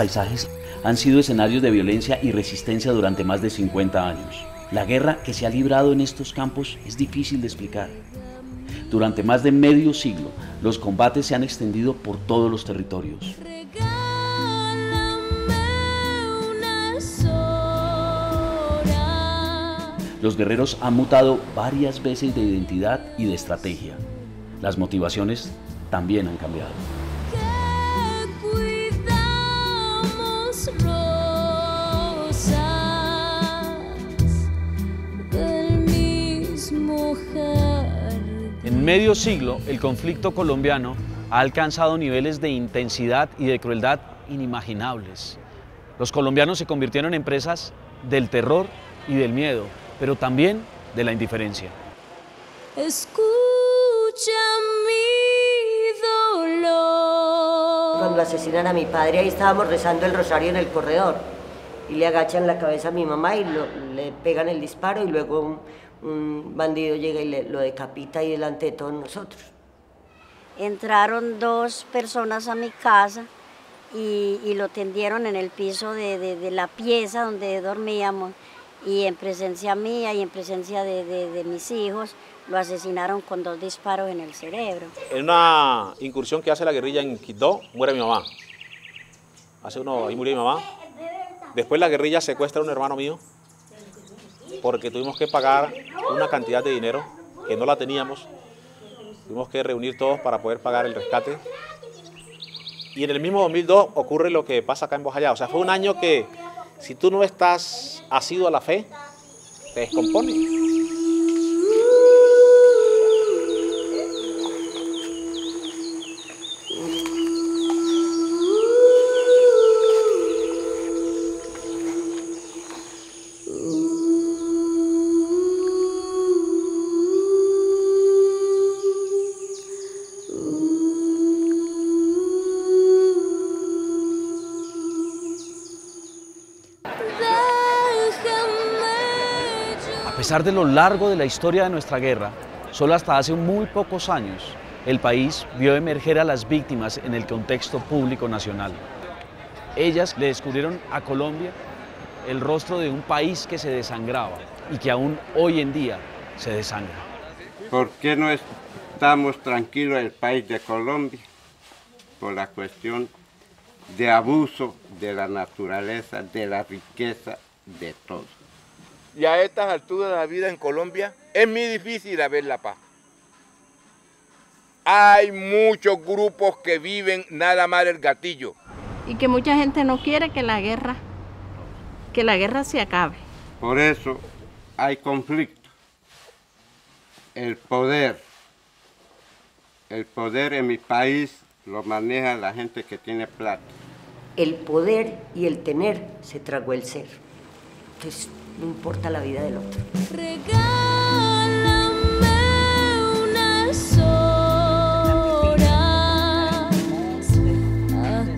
paisajes han sido escenarios de violencia y resistencia durante más de 50 años. La guerra que se ha librado en estos campos es difícil de explicar. Durante más de medio siglo, los combates se han extendido por todos los territorios. Los guerreros han mutado varias veces de identidad y de estrategia. Las motivaciones también han cambiado. En medio siglo, el conflicto colombiano ha alcanzado niveles de intensidad y de crueldad inimaginables. Los colombianos se convirtieron en presas del terror y del miedo, pero también de la indiferencia. Escucha mi dolor. Cuando asesinan a mi padre, ahí estábamos rezando el rosario en el corredor y le agachan la cabeza a mi mamá y le pegan el disparo y luego un bandido llega y lo decapita ahí delante de todos nosotros. Entraron dos personas a mi casa y lo tendieron en el piso de la pieza donde dormíamos y en presencia mía y en presencia de mis hijos lo asesinaron con dos disparos en el cerebro. En una incursión que hace la guerrilla en Quibdó muere mi mamá. Ahí murió mi mamá. Después la guerrilla secuestra a un hermano mío porque tuvimos que pagar una cantidad de dinero que no la teníamos, tuvimos que reunir todos para poder pagar el rescate. Y en el mismo 2002 ocurre lo que pasa acá en Bojayá. O sea, fue un año que si tú no estás asido a la fe, te descompone. A pesar de lo largo de la historia de nuestra guerra, solo hasta hace muy pocos años el país vio emerger a las víctimas en el contexto público nacional. Ellas le descubrieron a Colombia el rostro de un país que se desangraba y que aún hoy en día se desangra. ¿Por qué no estamos tranquilos en el país de Colombia? Por la cuestión de abuso de la naturaleza, de la riqueza, de todo. Y a estas alturas de la vida en Colombia es muy difícil haber la paz. Hay muchos grupos que viven nada más el gatillo. Y que mucha gente no quiere que la guerra se acabe. Por eso hay conflicto. El poder en mi país lo maneja la gente que tiene plata. El poder y el tener se tragó el ser. Entonces, no importa la vida del otro. Regálame unas horas,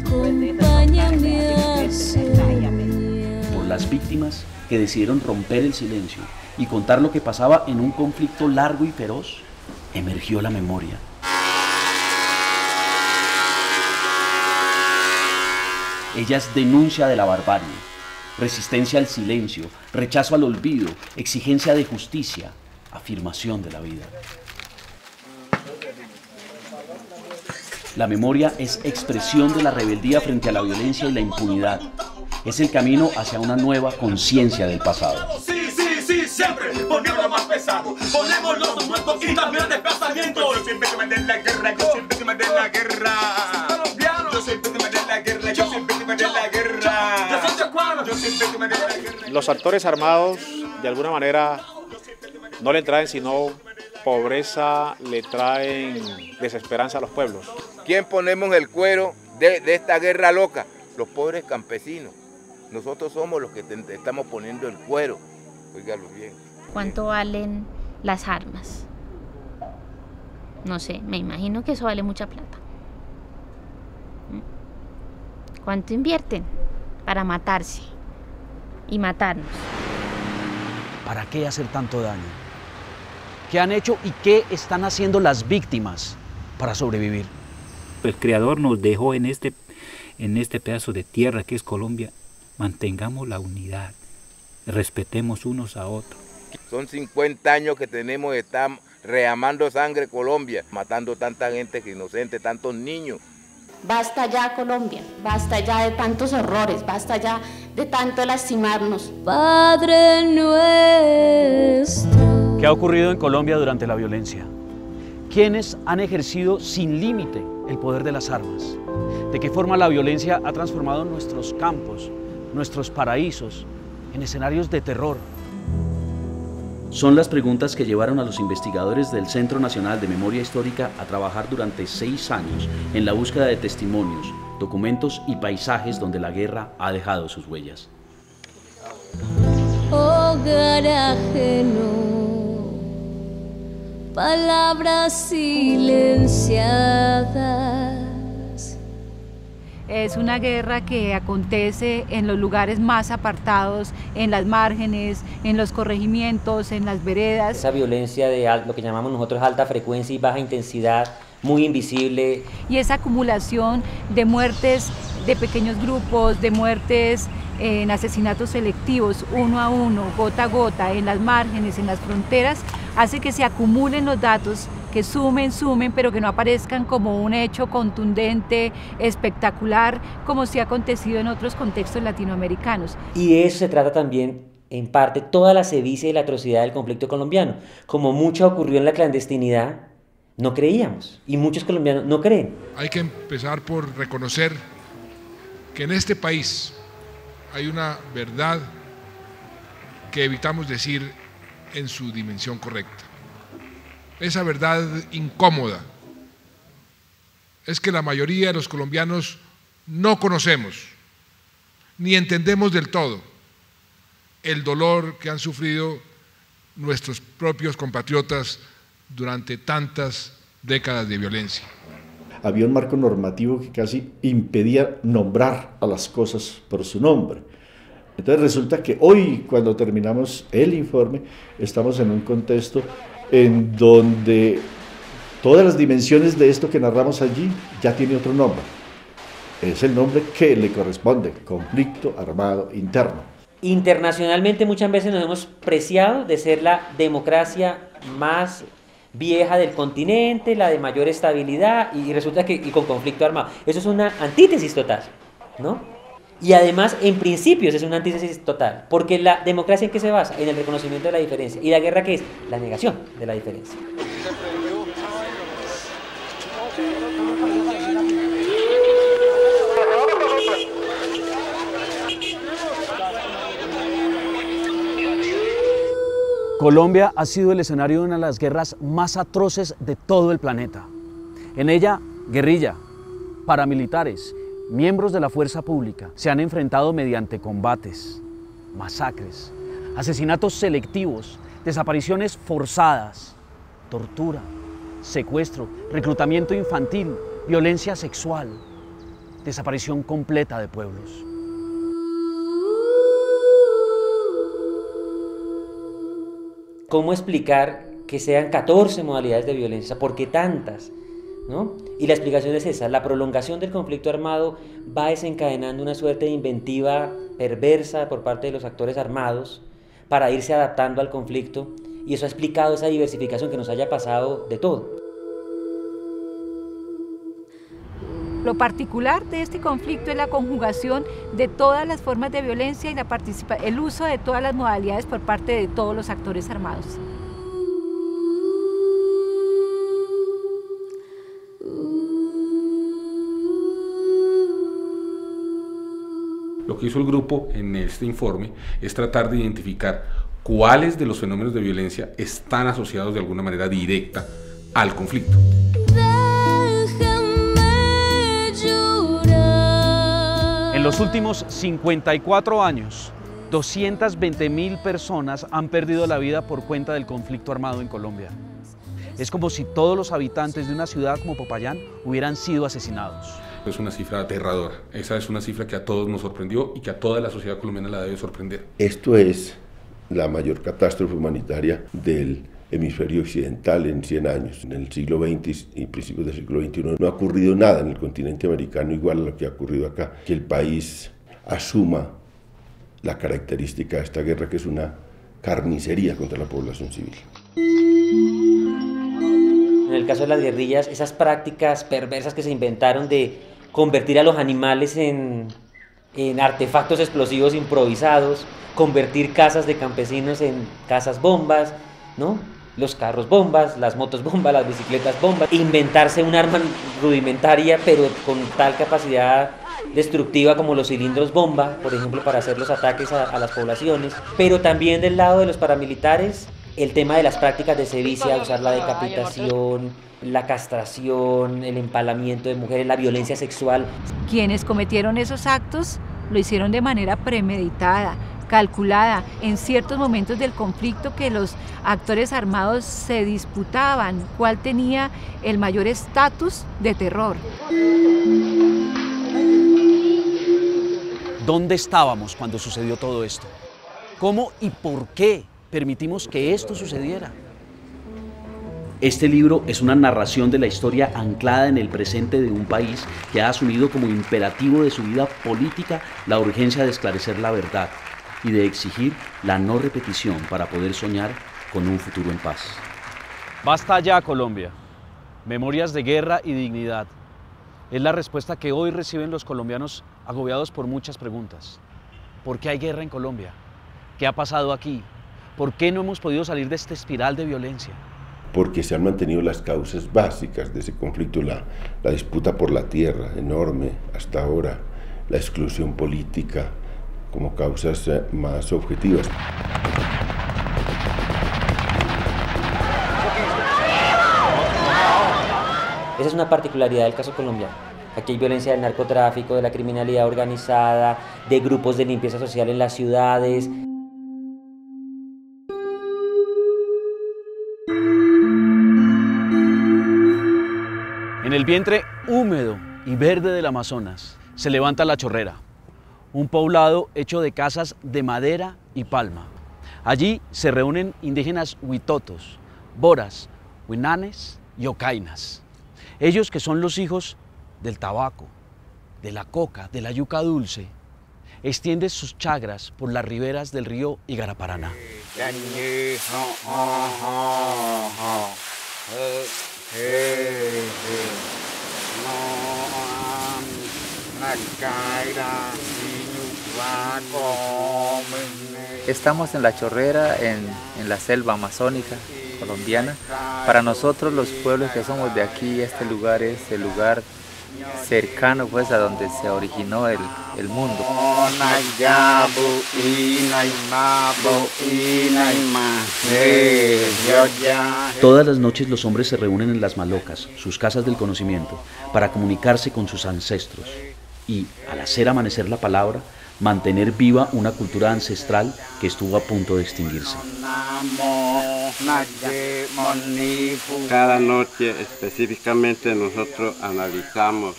acompáñame a soñar. Por las víctimas que decidieron romper el silencio y contar lo que pasaba en un conflicto largo y feroz, emergió la memoria. Ella es denuncia de la barbarie. Resistencia al silencio, rechazo al olvido, exigencia de justicia, afirmación de la vida. La memoria es expresión de la rebeldía frente a la violencia y la impunidad. Es el camino hacia una nueva conciencia del pasado. Sí, sí, sí, siempre ponémoslo más pesado. Ponemos los muertos y también el desplazamiento. Yo siempre que me den la guerra, yo siempre que me den la guerra. Yo siempre que me den la guerra, yo siempre que me den la guerra. Los actores armados, de alguna manera, no le traen sino pobreza, le traen desesperanza a los pueblos. ¿Quién ponemos el cuero de esta guerra loca? Los pobres campesinos. Nosotros somos los que estamos poniendo el cuero. Óigalo bien. ¿Cuánto valen las armas? No sé, me imagino que eso vale mucha plata. ¿Cuánto invierten para matarse y matarnos? ¿Para qué hacer tanto daño? ¿Qué han hecho y qué están haciendo las víctimas para sobrevivir? El creador nos dejó en este en este pedazo de tierra que es Colombia, mantengamos la unidad, respetemos unos a otros. Son 50 años que tenemos, estamos reamando sangre Colombia, matando tanta gente inocente, tantos niños. Basta ya, Colombia, basta ya de tantos horrores, basta ya de tanto lastimarnos. Padre nuestro. ¿Qué ha ocurrido en Colombia durante la violencia? ¿Quiénes han ejercido sin límite el poder de las armas? ¿De qué forma la violencia ha transformado nuestros campos, nuestros paraísos, en escenarios de terror? Son las preguntas que llevaron a los investigadores del Centro Nacional de Memoria Histórica a trabajar durante 6 años en la búsqueda de testimonios, documentos y paisajes donde la guerra ha dejado sus huellas. Hogar ajeno, palabras silenciadas. Es una guerra que acontece en los lugares más apartados, en las márgenes, en los corregimientos, en las veredas. Esa violencia de lo que llamamos nosotros alta frecuencia y baja intensidad, muy invisible. Y esa acumulación de muertes de pequeños grupos, de muertes en asesinatos selectivos, uno a uno, gota a gota, en las márgenes, en las fronteras, hace que se acumulen los datos, que sumen, pero que no aparezcan como un hecho contundente, espectacular, como sí ha acontecido en otros contextos latinoamericanos. Y de eso se trata también, en parte, toda la sevicia y la atrocidad del conflicto colombiano. Como mucho ocurrió en la clandestinidad, no creíamos, y muchos colombianos no creen. Hay que empezar por reconocer que en este país hay una verdad que evitamos decir en su dimensión correcta. Esa verdad incómoda es que la mayoría de los colombianos no conocemos ni entendemos del todo el dolor que han sufrido nuestros propios compatriotas durante tantas décadas de violencia. Había un marco normativo que casi impedía nombrar a las cosas por su nombre. Entonces resulta que hoy, cuando terminamos el informe, estamos en un contexto en donde todas las dimensiones de esto que narramos allí ya tiene otro nombre. Es el nombre que le corresponde, conflicto armado interno. Internacionalmente muchas veces nos hemos preciado de ser la democracia más vieja del continente, la de mayor estabilidad, y resulta que con conflicto armado. Eso es una antítesis total, ¿no? Y además, en principios, es una antítesis total, porque la democracia, ¿en qué se basa? En el reconocimiento de la diferencia. ¿Y la guerra qué es? La negación de la diferencia. Colombia ha sido el escenario de una de las guerras más atroces de todo el planeta. En ella, guerrilla, paramilitares, miembros de la fuerza pública se han enfrentado mediante combates, masacres, asesinatos selectivos, desapariciones forzadas, tortura, secuestro, reclutamiento infantil, violencia sexual, desaparición completa de pueblos. ¿Cómo explicar que sean 14 modalidades de violencia? ¿Por qué tantas? ¿No? Y la explicación es esa, la prolongación del conflicto armado va desencadenando una suerte de inventiva perversa por parte de los actores armados para irse adaptando al conflicto, y eso ha explicado esa diversificación que nos haya pasado de todo. Lo particular de este conflicto es la conjugación de todas las formas de violencia y el uso de todas las modalidades por parte de todos los actores armados. Lo que hizo el grupo en este informe es tratar de identificar cuáles de los fenómenos de violencia están asociados de alguna manera directa al conflicto. En los últimos 54 años, 220.000 personas han perdido la vida por cuenta del conflicto armado en Colombia. Es como si todos los habitantes de una ciudad como Popayán hubieran sido asesinados. Es una cifra aterradora. Esa es una cifra que a todos nos sorprendió y que a toda la sociedad colombiana la debe sorprender. Esto es la mayor catástrofe humanitaria del hemisferio occidental en 100 años. En el siglo XX y principios del siglo XXI no ha ocurrido nada en el continente americano igual a lo que ha ocurrido acá, que el país asuma la característica de esta guerra, que es una carnicería contra la población civil. En el caso de las guerrillas, esas prácticas perversas que se inventaron de convertir a los animales en artefactos explosivos improvisados, convertir casas de campesinos en casas bombas, ¿no? Los carros bombas, las motos bombas, las bicicletas bombas, inventarse un arma rudimentaria pero con tal capacidad destructiva como los cilindros bomba, por ejemplo, para hacer los ataques a las poblaciones. Pero también del lado de los paramilitares, el tema de las prácticas de sevicia, usar la decapitación, la castración, el empalamiento de mujeres, la violencia sexual. Quienes cometieron esos actos lo hicieron de manera premeditada, calculada, en ciertos momentos del conflicto que los actores armados se disputaban cuál tenía el mayor estatus de terror. ¿Dónde estábamos cuando sucedió todo esto? ¿Cómo y por qué permitimos que esto sucediera? Este libro es una narración de la historia anclada en el presente de un país que ha asumido como imperativo de su vida política la urgencia de esclarecer la verdad y de exigir la no repetición para poder soñar con un futuro en paz. Basta ya, Colombia. Memorias de guerra y dignidad. Es la respuesta que hoy reciben los colombianos agobiados por muchas preguntas. ¿Por qué hay guerra en Colombia? ¿Qué ha pasado aquí? ¿Por qué no hemos podido salir de esta espiral de violencia? Porque se han mantenido las causas básicas de ese conflicto, la disputa por la tierra, enorme hasta ahora, la exclusión política, como causas más objetivas. Esa es una particularidad del caso colombiano. Aquí hay violencia del narcotráfico, de la criminalidad organizada, de grupos de limpieza social en las ciudades. En el vientre húmedo y verde del Amazonas se levanta La Chorrera, un poblado hecho de casas de madera y palma. Allí se reúnen indígenas huitotos, boras, huinanes y ocainas. Ellos que son los hijos del tabaco, de la coca, de la yuca dulce, extienden sus chagras por las riberas del río Igaraparaná. Estamos en La Chorrera, en la selva amazónica colombiana. Para nosotros los pueblos que somos de aquí, este lugar es el lugar cercano pues a donde se originó el mundo. Todas las noches los hombres se reúnen en las malocas, sus casas del conocimiento, para comunicarse con sus ancestros y, al hacer amanecer la palabra, mantener viva una cultura ancestral que estuvo a punto de extinguirse. Cada noche específicamente nosotros analizamos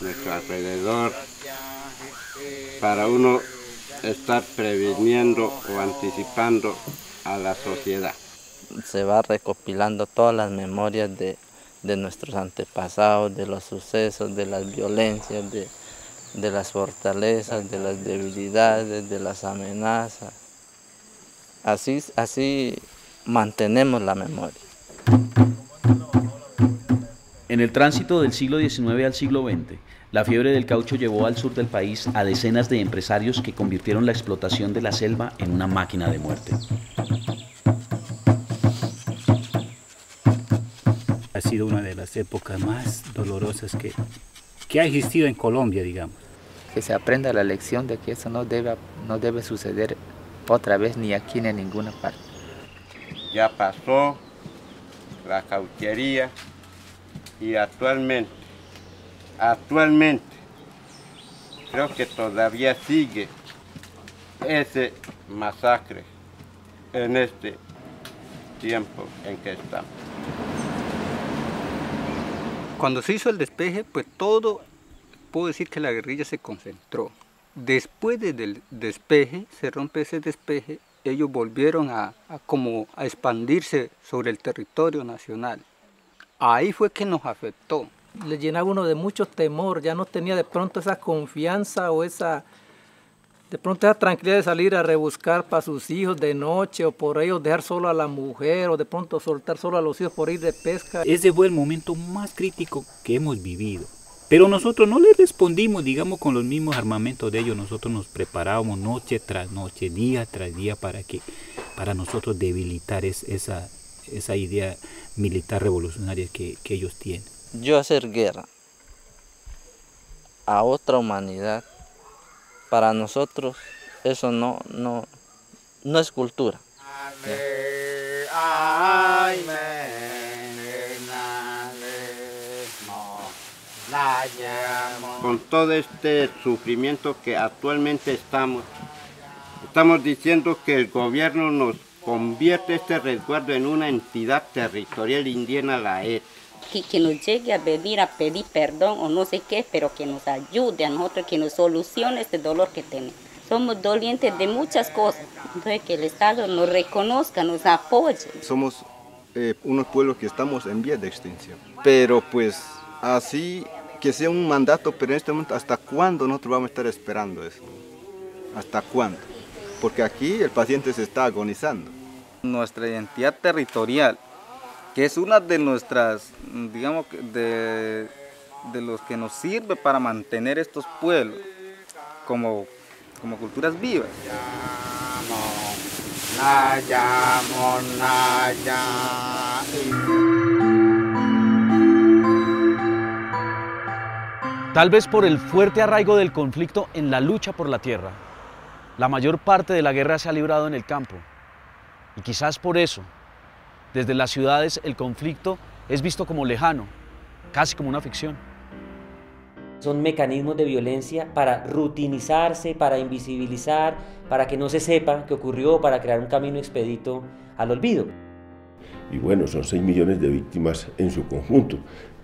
nuestro alrededor para uno estar previniendo o anticipando a la sociedad. Se va recopilando todas las memorias de nuestros antepasados, de los sucesos, de las violencias, de las fortalezas, de las debilidades, de las amenazas. Así mantenemos la memoria. En el tránsito del siglo XIX al siglo XX, la fiebre del caucho llevó al sur del país a decenas de empresarios que convirtieron la explotación de la selva en una máquina de muerte. Ha sido una de las épocas más dolorosas que ha existido en Colombia, digamos. Que se aprenda la lección de que eso no debe suceder otra vez, ni aquí ni en ninguna parte. Ya pasó la cauchería y actualmente, creo que todavía sigue ese masacre en este tiempo en que estamos. Cuando se hizo el despeje, pues todo, puedo decir que la guerrilla se concentró. Después del despeje, se rompe ese despeje ellos volvieron a expandirse sobre el territorio nacional. Ahí fue que nos afectó. Le llenaba uno de mucho temor, ya no tenía de pronto esa confianza o esa, de pronto esa tranquilidad de salir a rebuscar para sus hijos de noche o por ellos dejar solo a la mujer o de pronto soltar solo a los hijos por ir de pesca. Ese fue el momento más crítico que hemos vivido. Pero nosotros no les respondimos, digamos, con los mismos armamentos de ellos. Nosotros nos preparábamos noche tras noche, día tras día para nosotros debilitar esa idea militar revolucionaria que ellos tienen. Yo hacer guerra a otra humanidad, para nosotros eso no es cultura. Con todo este sufrimiento que actualmente estamos diciendo que el gobierno nos convierte este resguardo en una entidad territorial indígena, la ETA. Que nos llegue a venir a pedir perdón o no sé qué, pero que nos ayude a nosotros, que nos solucione este dolor que tenemos. Somos dolientes de muchas cosas, entonces que el Estado nos reconozca, nos apoye. Somos unos pueblos que estamos en vía de extinción, pero pues así que sea un mandato, pero en este momento, ¿hasta cuándo nosotros vamos a estar esperando eso? ¿Hasta cuándo? Porque aquí el paciente se está agonizando. Nuestra identidad territorial, que es una de nuestras, digamos, de los que nos sirve para mantener estos pueblos como culturas vivas. Tal vez por el fuerte arraigo del conflicto en la lucha por la tierra, la mayor parte de la guerra se ha librado en el campo, y quizás por eso, desde las ciudades el conflicto es visto como lejano, casi como una ficción. Son mecanismos de violencia para rutinizarse, para invisibilizar, para que no se sepa qué ocurrió, para crear un camino expedito al olvido. Y bueno, son 6 millones de víctimas en su conjunto.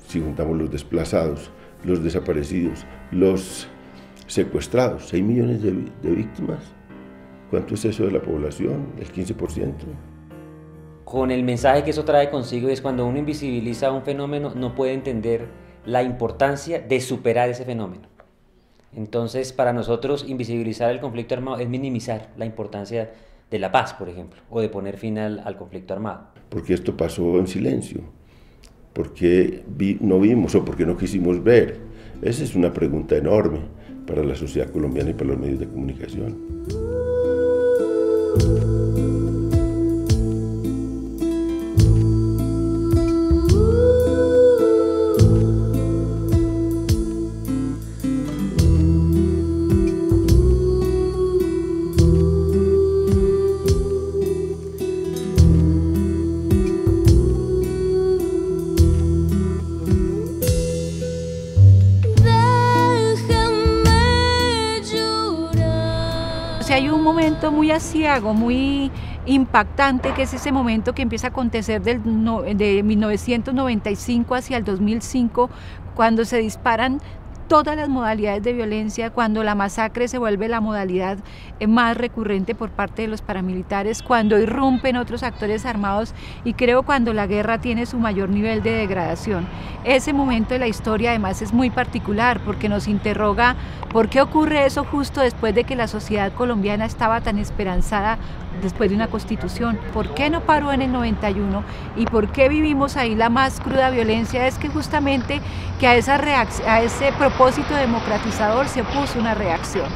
Si juntamos los desplazados, los desaparecidos, los secuestrados, 6 millones de víctimas. ¿Cuánto es eso de la población? ¿El 15%? Con el mensaje que eso trae consigo, es cuando uno invisibiliza un fenómeno, no puede entender la importancia de superar ese fenómeno. Entonces, para nosotros, invisibilizar el conflicto armado es minimizar la importancia de la paz, por ejemplo, o de poner fin al conflicto armado. Porque esto pasó en silencio, porque no vimos o porque no quisimos ver. Esa es una pregunta enorme para la sociedad colombiana y para los medios de comunicación. Muy aciago, muy impactante, que es ese momento que empieza a acontecer de 1995 hacia el 2005, cuando se disparan todas las modalidades de violencia, cuando la masacre se vuelve la modalidad más recurrente por parte de los paramilitares, cuando irrumpen otros actores armados y creo cuando la guerra tiene su mayor nivel de degradación. Ese momento de la historia además es muy particular porque nos interroga por qué ocurre eso justo después de que la sociedad colombiana estaba tan esperanzada después de una constitución. ¿Por qué no paró en el 91? ¿Y por qué vivimos ahí la más cruda violencia? Es que justamente que a ese propósito democratizador se opuso una reacción,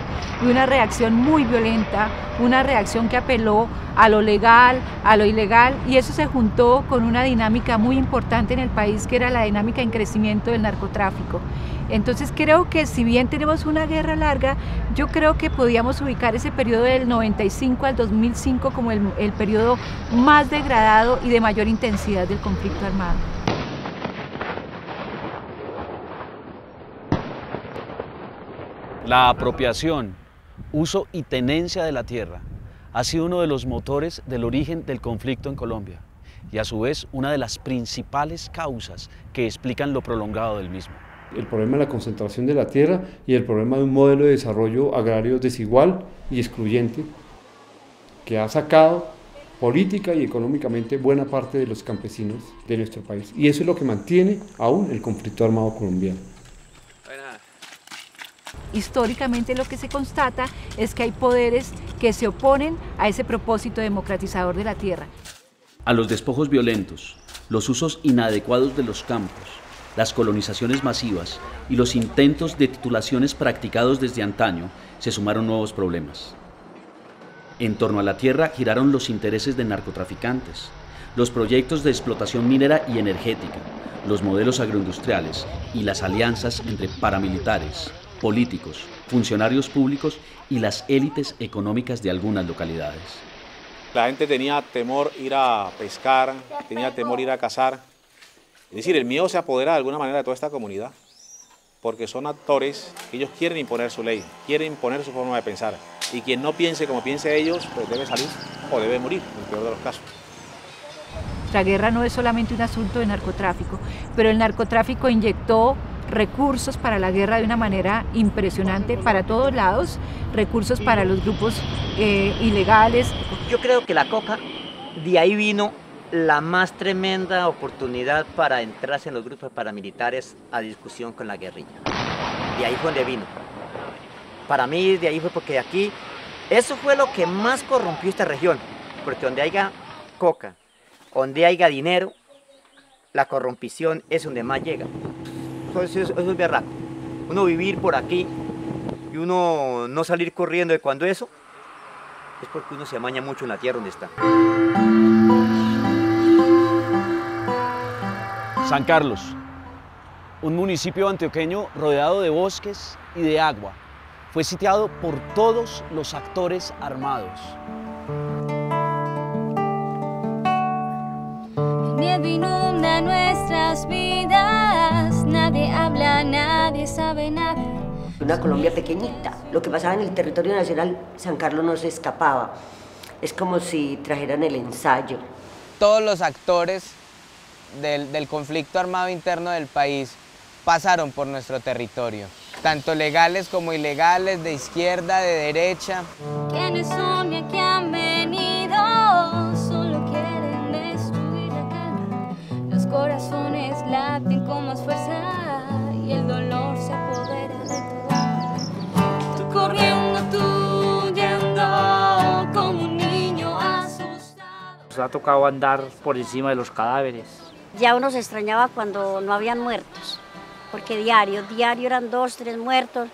y una reacción muy violenta, una reacción que apeló a lo legal, a lo ilegal, y eso se juntó con una dinámica muy importante en el país, que era la dinámica en crecimiento del narcotráfico. Entonces creo que si bien tenemos una guerra larga, yo creo que podíamos ubicar ese periodo del 95 al 2005 como el periodo más degradado y de mayor intensidad del conflicto armado. La apropiación, uso y tenencia de la tierra ha sido uno de los motores del origen del conflicto en Colombia y a su vez una de las principales causas que explican lo prolongado del mismo. El problema de la concentración de la tierra y el problema de un modelo de desarrollo agrario desigual y excluyente que ha sacado política y económicamente buena parte de los campesinos de nuestro país. Y eso es lo que mantiene aún el conflicto armado colombiano. Históricamente lo que se constata es que hay poderes que se oponen a ese propósito democratizador de la tierra. A los despojos violentos, los usos inadecuados de los campos, las colonizaciones masivas y los intentos de titulaciones practicados desde antaño se sumaron nuevos problemas. En torno a la tierra giraron los intereses de narcotraficantes, los proyectos de explotación minera y energética, los modelos agroindustriales y las alianzas entre paramilitares, políticos, funcionarios públicos y las élites económicas de algunas localidades. La gente tenía temor ir a pescar, tenía temor ir a cazar. Es decir, el miedo se apodera de alguna manera de toda esta comunidad, porque son actores que ellos quieren imponer su ley, quieren imponer su forma de pensar. Y quien no piense como piense ellos, pues debe salir o debe morir, en el peor de los casos. La guerra no es solamente un asunto de narcotráfico, pero el narcotráfico inyectó recursos para la guerra de una manera impresionante para todos lados, recursos para los grupos ilegales. Yo creo que la coca, de ahí vino la más tremenda oportunidad para entrarse en los grupos paramilitares a discusión con la guerrilla. De ahí fue donde vino. Para mí, de ahí fue porque aquí, eso fue lo que más corrompió esta región, porque donde haya coca, donde haya dinero, la corrompición es donde más llega. Eso es verdad. Uno vivir por aquí y uno no salir corriendo de cuando eso es porque uno se amaña mucho en la tierra donde está. San Carlos, un municipio antioqueño rodeado de bosques y de agua, fue sitiado por todos los actores armados. El miedo inunda nuestras vidas. Nadie habla, nadie sabe nada. Una Colombia pequeñita. Lo que pasaba en el territorio nacional, San Carlos no se escapaba. Es como si trajeran el ensayo. Todos los actores del conflicto armado interno del país pasaron por nuestro territorio. Tanto legales como ilegales, de izquierda, de derecha. ¿Quiénes son y a qué han venido? Solo quieren destruir la calma. Los corazones laten con más fuerza. Y el dolor se apodera de todo. Tú corriendo, tú huyendo, como un niño asustado. Nos ha tocado andar por encima de los cadáveres. Ya uno se extrañaba cuando no habían muertos, porque diario eran 2, 3 muertos,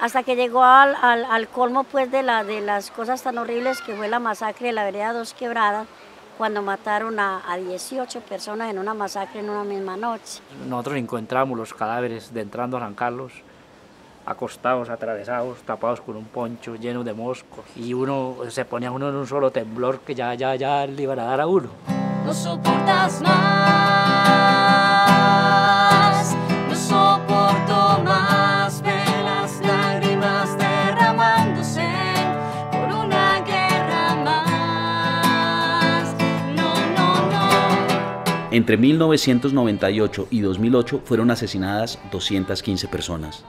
hasta que llegó al colmo pues de las cosas tan horribles que fue la masacre de la vereda Dos Quebradas, cuando mataron a 18 personas en una masacre en una misma noche. Nosotros encontramos los cadáveres de entrando a San Carlos, acostados, atravesados, tapados con un poncho, llenos de moscos. Y uno se ponía uno en un solo temblor que ya le iban a dar a uno. No soportas más, no soporto más, velas, lágrimas derramándose por una guerra más. No, no, no. Entre 1998 y 2008 fueron asesinadas 215 personas,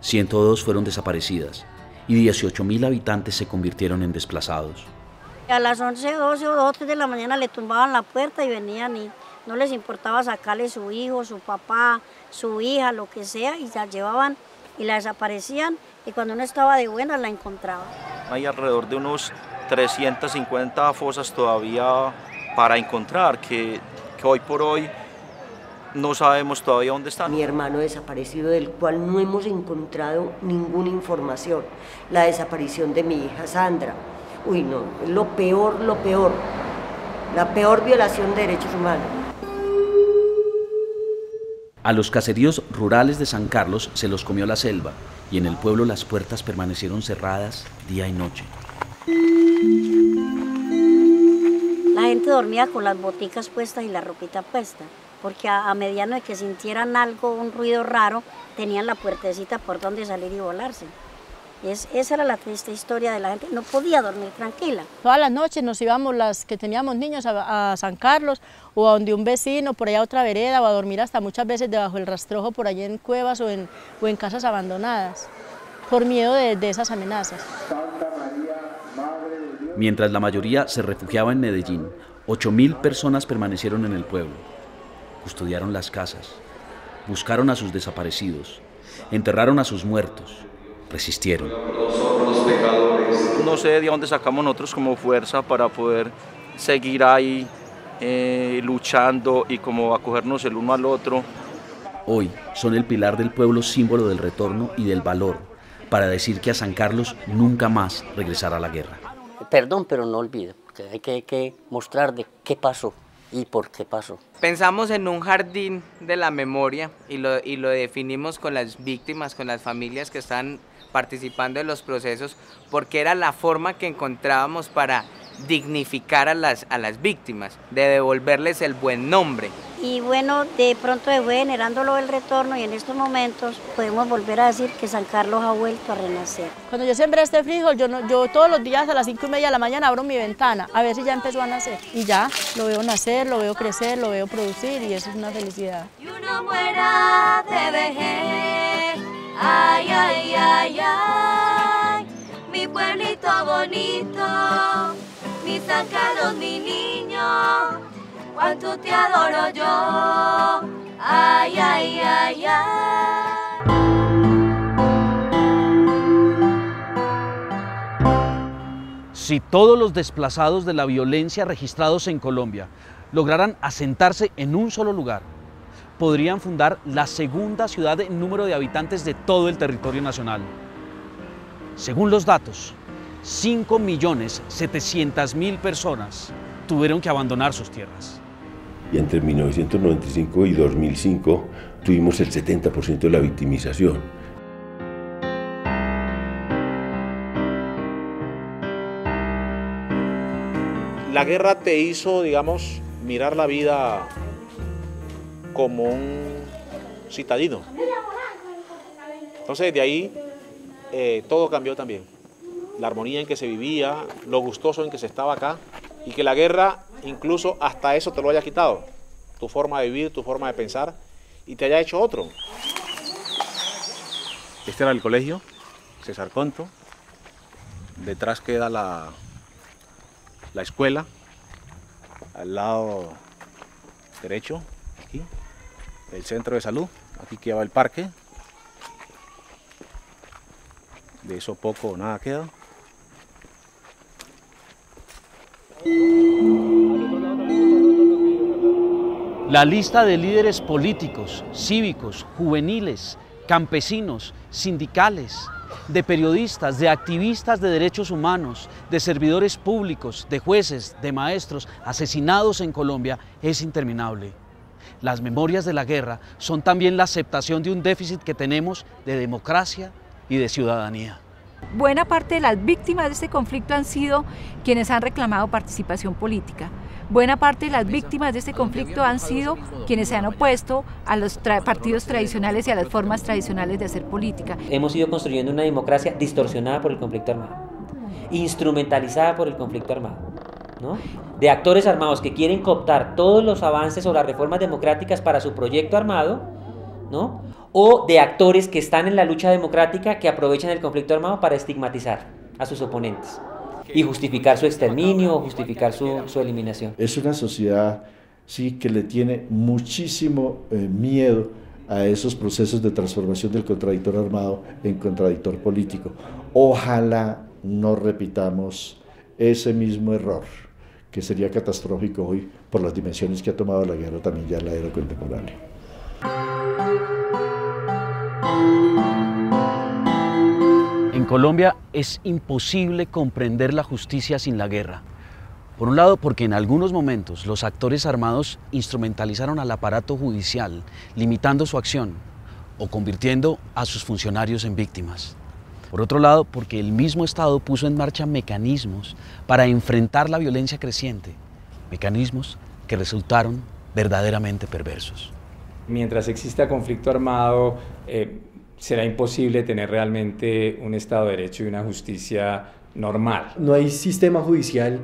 102 fueron desaparecidas y 18.000 habitantes se convirtieron en desplazados. A las 11, 12 o 2 de la mañana le tumbaban la puerta y venían y no les importaba sacarle su hijo, su papá, su hija, lo que sea, y la llevaban y la desaparecían, y cuando uno estaba de buena la encontraba. Hay alrededor de unos 350 fosas todavía para encontrar, que hoy por hoy no sabemos todavía dónde están. Mi hermano desaparecido, del cual no hemos encontrado ninguna información. La desaparición de mi hija Sandra. Uy, no, lo peor, la peor violación de derechos humanos. A los caseríos rurales de San Carlos se los comió la selva y en el pueblo las puertas permanecieron cerradas día y noche. La gente dormía con las boticas puestas y la ropita puesta, porque a mediano de que sintieran algo, un ruido raro, tenían la puertecita por donde salir y volarse. Esa era la triste historia de la gente, no podía dormir tranquila. Todas las noches nos íbamos las que teníamos niños a San Carlos o a donde un vecino, por allá a otra vereda, o a dormir hasta muchas veces debajo del rastrojo por allá en cuevas o en casas abandonadas, por miedo de esas amenazas. Santa María, Madre de Dios. Mientras la mayoría se refugiaba en Medellín, 8.000 personas permanecieron en el pueblo. Custodiaron las casas, buscaron a sus desaparecidos, enterraron a sus muertos, resistieron. No sé de dónde sacamos nosotros como fuerza para poder seguir ahí luchando y como acogernos el uno al otro. Hoy son el pilar del pueblo, símbolo del retorno y del valor, para decir que a San Carlos nunca más regresará la guerra. Perdón, pero no olvido, porque hay que mostrar de qué pasó y por qué pasó. Pensamos en un jardín de la memoria y lo definimos con las víctimas, con las familias que están participando en los procesos, porque era la forma que encontrábamos para dignificar a las víctimas, de devolverles el buen nombre. Y bueno, de pronto se fue generándolo el retorno y en estos momentos podemos volver a decir que San Carlos ha vuelto a renacer. Cuando yo sembré este frijol, yo todos los días a las 5:30 de la mañana abro mi ventana a ver si ya empezó a nacer. Y ya lo veo nacer, lo veo crecer, lo veo producir y eso es una felicidad. Y uno muera de vejez, ay, ay, ay, ay, mi pueblito bonito, mi San Carlos, mi niño. Cuánto te adoro yo, ay, ay, ay, ay. Si todos los desplazados de la violencia registrados en Colombia lograran asentarse en un solo lugar, podrían fundar la segunda ciudad en número de habitantes de todo el territorio nacional. Según los datos, 5.700.000 personas tuvieron que abandonar sus tierras. Y entre 1995 y 2005 tuvimos el 70% de la victimización. La guerra te hizo, digamos, mirar la vida como un citadino. Entonces, de ahí todo cambió también. La armonía en que se vivía, lo gustoso en que se estaba acá, y que la guerra incluso hasta eso te lo haya quitado, tu forma de vivir, tu forma de pensar, y te haya hecho otro. Este era el colegio César Conto, detrás queda la escuela, al lado derecho, aquí, el centro de salud, aquí quedaba el parque, de eso poco o nada queda. La lista de líderes políticos, cívicos, juveniles, campesinos, sindicales, de periodistas, de activistas de derechos humanos, de servidores públicos, de jueces, de maestros asesinados en Colombia es interminable. Las memorias de la guerra son también la aceptación de un déficit que tenemos de democracia y de ciudadanía. Buena parte de las víctimas de este conflicto han sido quienes han reclamado participación política. Buena parte de las víctimas de este conflicto han sido quienes se han opuesto a los partidos tradicionales y a las formas tradicionales de hacer política. Hemos ido construyendo una democracia distorsionada por el conflicto armado, instrumentalizada por el conflicto armado, ¿no? De actores armados que quieren cooptar todos los avances o las reformas democráticas para su proyecto armado, ¿no? O de actores que están en la lucha democrática que aprovechan el conflicto armado para estigmatizar a sus oponentes y justificar su exterminio o justificar su eliminación. Es una sociedad, sí, que le tiene muchísimo miedo a esos procesos de transformación del contradictor armado en contradictor político. Ojalá no repitamos ese mismo error, que sería catastrófico hoy por las dimensiones que ha tomado la guerra también ya en la era contemporánea. En Colombia es imposible comprender la justicia sin la guerra. Por un lado, porque en algunos momentos los actores armados instrumentalizaron al aparato judicial, limitando su acción o convirtiendo a sus funcionarios en víctimas. Por otro lado, porque el mismo Estado puso en marcha mecanismos para enfrentar la violencia creciente, mecanismos que resultaron verdaderamente perversos. Mientras exista conflicto armado, será imposible tener realmente un Estado de Derecho y una justicia normal. No hay sistema judicial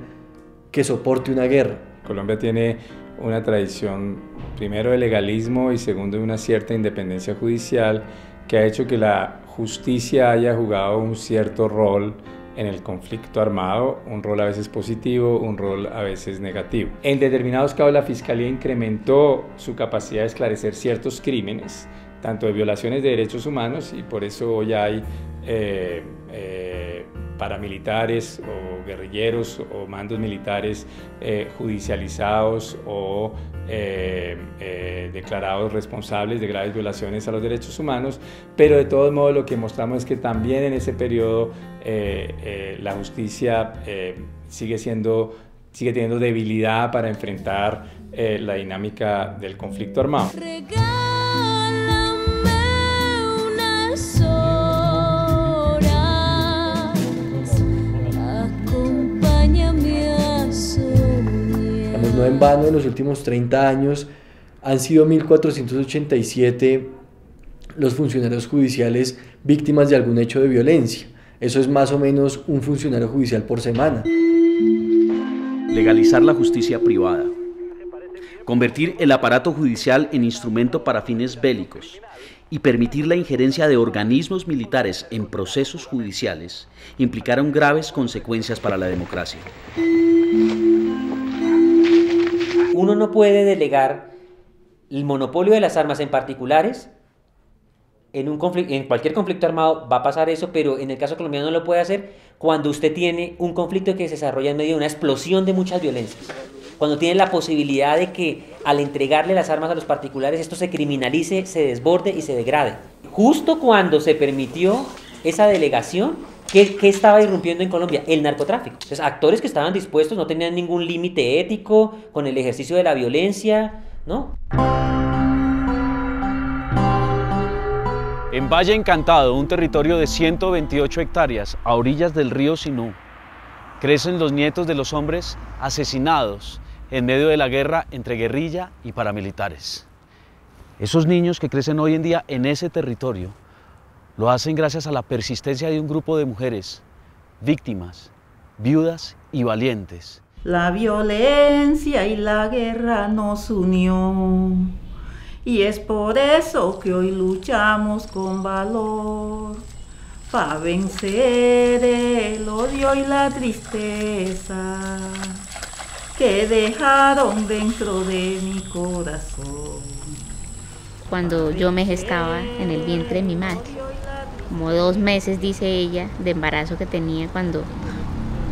que soporte una guerra. Colombia tiene una tradición, primero, de legalismo y segundo, de una cierta independencia judicial que ha hecho que la justicia haya jugado un cierto rol en el conflicto armado, un rol a veces positivo, un rol a veces negativo. En determinados casos la Fiscalía incrementó su capacidad de esclarecer ciertos crímenes, tanto de violaciones de derechos humanos, y por eso hoy hay paramilitares o guerrilleros o mandos militares judicializados o declarados responsables de graves violaciones a los derechos humanos, pero de todos modos lo que mostramos es que también en ese periodo la justicia sigue teniendo debilidad para enfrentar la dinámica del conflicto armado. No en vano, en los últimos 30 años han sido 1.487 los funcionarios judiciales víctimas de algún hecho de violencia. Eso es más o menos un funcionario judicial por semana. Legalizar la justicia privada. Convertir el aparato judicial en instrumento para fines bélicos y permitir la injerencia de organismos militares en procesos judiciales implicaron graves consecuencias para la democracia. Uno no puede delegar el monopolio de las armas en particulares. En cualquier conflicto armado va a pasar eso, pero en el caso colombiano no lo puede hacer cuando usted tiene un conflicto que se desarrolla en medio de una explosión de muchas violencias. Cuando tiene la posibilidad de que al entregarle las armas a los particulares esto se criminalice, se desborde y se degrade. Justo cuando se permitió esa delegación, ¿qué estaba irrumpiendo en Colombia? El narcotráfico. Entonces, actores que estaban dispuestos, no tenían ningún límite ético con el ejercicio de la violencia, ¿no? En Valle Encantado, un territorio de 128 hectáreas, a orillas del río Sinú, crecen los nietos de los hombres asesinados en medio de la guerra entre guerrilla y paramilitares. Esos niños que crecen hoy en día en ese territorio lo hacen gracias a la persistencia de un grupo de mujeres, víctimas, viudas y valientes. La violencia y la guerra nos unió, y es por eso que hoy luchamos con valor, para vencer el odio y la tristeza que dejaron dentro de mi corazón. Cuando yo me gestaba en el vientre de mi madre, como 2 meses, dice ella, de embarazo que tenía cuando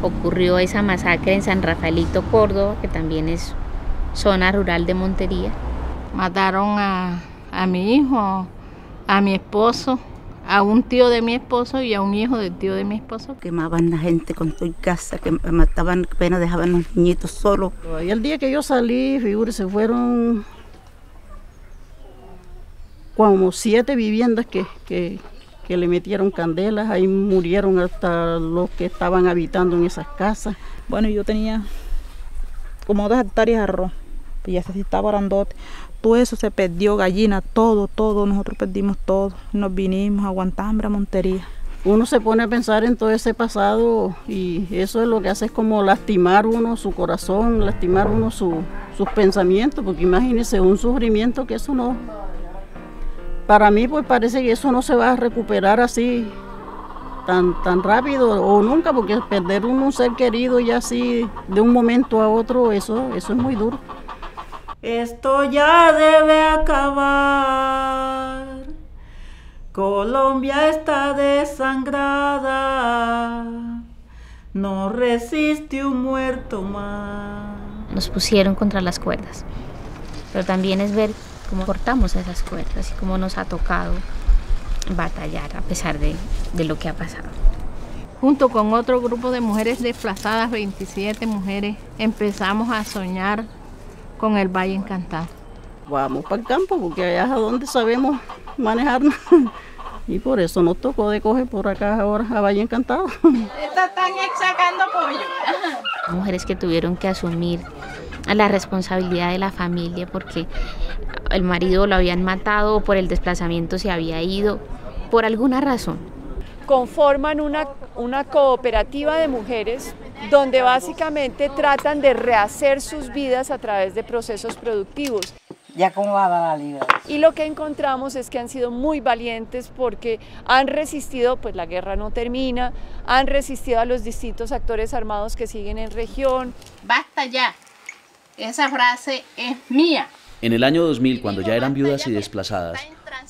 ocurrió esa masacre en San Rafaelito, Córdoba, que también es zona rural de Montería. Mataron a mi hijo, a mi esposo, a un tío de mi esposo y a un hijo del tío de mi esposo. Quemaban la gente con tu casa, que mataban, apenas dejaban a los niñitos solos. Y el día que yo salí, figúrese, se fueron como 7 viviendas que le metieron candelas, ahí murieron hasta los que estaban habitando en esas casas. Bueno, yo tenía como 2 hectáreas de arroz, y ya se estaba grandote. Todo eso se perdió, gallina, todo, nosotros perdimos todo. Nos vinimos a Guantambra, Montería. Uno se pone a pensar en todo ese pasado y eso es lo que hace, es como lastimar uno su corazón, lastimar uno sus pensamientos, porque imagínese un sufrimiento que eso no... Para mí pues parece que eso no se va a recuperar así tan rápido o nunca, porque perder un ser querido ya así de un momento a otro, eso es muy duro. Esto ya debe acabar, Colombia está desangrada, no resiste un muerto más. Nos pusieron contra las cuerdas, pero también es ver cómo cortamos esas cuerdas y cómo nos ha tocado batallar a pesar de lo que ha pasado. Junto con otro grupo de mujeres desplazadas, 27 mujeres, empezamos a soñar con el Valle Encantado. Vamos para el campo porque allá es a donde sabemos manejarnos y por eso nos tocó de coger por acá ahora a Valle Encantado. Estas están sacando pollo. Mujeres que tuvieron que asumir la responsabilidad de la familia porque el marido lo habían matado, por el desplazamiento se había ido, por alguna razón. Conforman una cooperativa de mujeres donde básicamente tratan de rehacer sus vidas a través de procesos productivos. ya cómo va a dar la liga. Y lo que encontramos es que han sido muy valientes porque han resistido, pues la guerra no termina, han resistido a los distintos actores armados que siguen en región. ¡Basta ya! Esa frase es mía. En el año 2000, cuando ya eran viudas y desplazadas,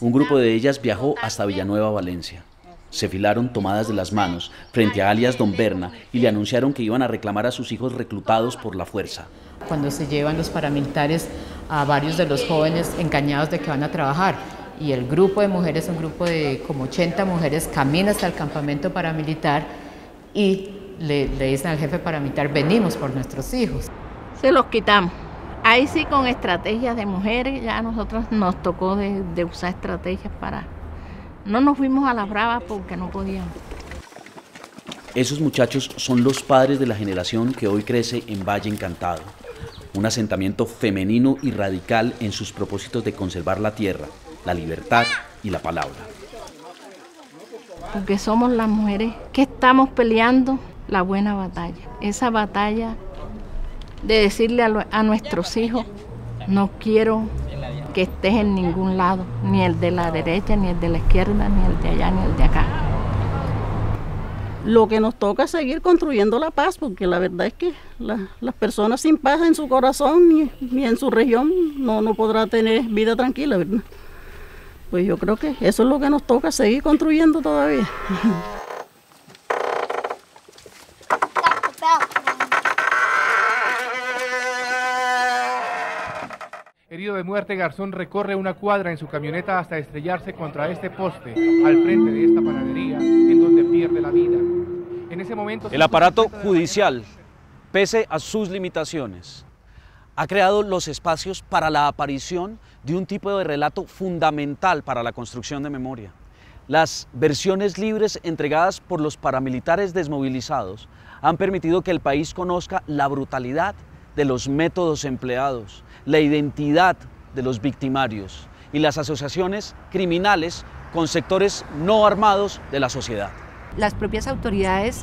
un grupo de ellas viajó hasta Villanueva, Valencia. Se filaron tomadas de las manos frente a alias Don Berna y le anunciaron que iban a reclamar a sus hijos reclutados por la fuerza. Cuando se llevan los paramilitares a varios de los jóvenes engañados de que van a trabajar, y el grupo de mujeres, un grupo de como 80 mujeres, camina hasta el campamento paramilitar y le dicen al jefe paramilitar: venimos por nuestros hijos. Se los quitamos. Ahí sí, con estrategias de mujeres, ya a nosotros nos tocó de usar estrategias para... No nos fuimos a la brava porque no podíamos. Esos muchachos son los padres de la generación que hoy crece en Valle Encantado, un asentamiento femenino y radical en sus propósitos de conservar la tierra, la libertad y la palabra. Porque somos las mujeres que estamos peleando la buena batalla, esa batalla de decirle a nuestros hijos: no quiero que estés en ningún lado, ni el de la derecha, ni el de la izquierda, ni el de allá, ni el de acá. Lo que nos toca es seguir construyendo la paz, porque la verdad es que las personas sin paz en su corazón ni en su región no podrá tener vida tranquila, ¿verdad? Pues yo creo que eso es lo que nos toca, seguir construyendo todavía. Herido de muerte, Garzón recorre una cuadra en su camioneta hasta estrellarse contra este poste, al frente de esta panadería, en donde pierde la vida. En ese momento... El aparato judicial, pese a sus limitaciones, ha creado los espacios para la aparición de un tipo de relato fundamental para la construcción de memoria. Las versiones libres entregadas por los paramilitares desmovilizados han permitido que el país conozca la brutalidad de los métodos empleados, la identidad de los victimarios y las asociaciones criminales con sectores no armados de la sociedad. Las propias autoridades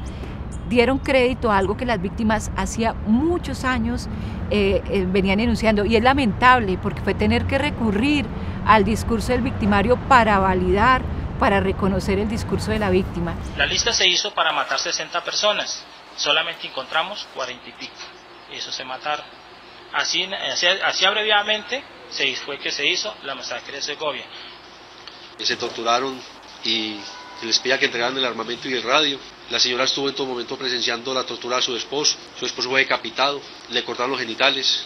dieron crédito a algo que las víctimas hacía muchos años venían enunciando, y es lamentable porque fue tener que recurrir al discurso del victimario para validar, para reconocer el discurso de la víctima. La lista se hizo para matar 60 personas, solamente encontramos 40 y pico, eso se mataron. Así abreviadamente fue que se hizo la masacre de Segovia. Se torturaron y se les pedía que entregaran el armamento y el radio. La señora estuvo en todo momento presenciando la tortura de su esposo fue decapitado, le cortaron los genitales.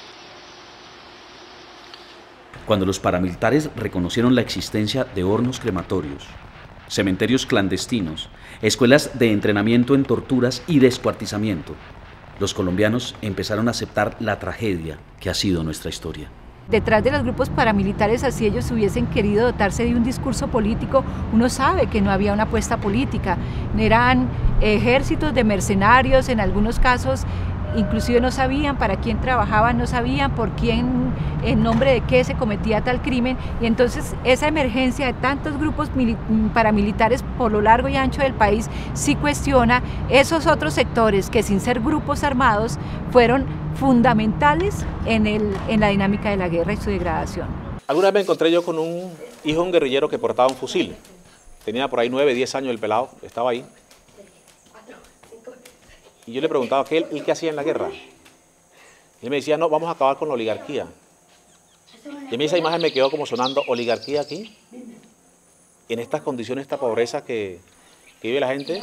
Cuando los paramilitares reconocieron la existencia de hornos crematorios, cementerios clandestinos, escuelas de entrenamiento en torturas y descuartizamiento, los colombianos empezaron a aceptar la tragedia que ha sido nuestra historia. Detrás de los grupos paramilitares, así ellos hubiesen querido dotarse de un discurso político, uno sabe que no había una apuesta política. Eran ejércitos de mercenarios, en algunos casos inclusive no sabían para quién trabajaban, no sabían por quién, en nombre de qué se cometía tal crimen. Y entonces esa emergencia de tantos grupos paramilitares por lo largo y ancho del país sí cuestiona esos otros sectores que, sin ser grupos armados, fueron fundamentales en la dinámica de la guerra y su degradación. Alguna vez me encontré yo con un hijo de un guerrillero que portaba un fusil. Tenía por ahí 9, 10 años el pelado, estaba ahí. Y yo le preguntaba, ¿él qué hacía en la guerra? Y él me decía, no, vamos a acabar con la oligarquía. Y a mí esa imagen me quedó como sonando, oligarquía aquí, en estas condiciones, esta pobreza que vive la gente.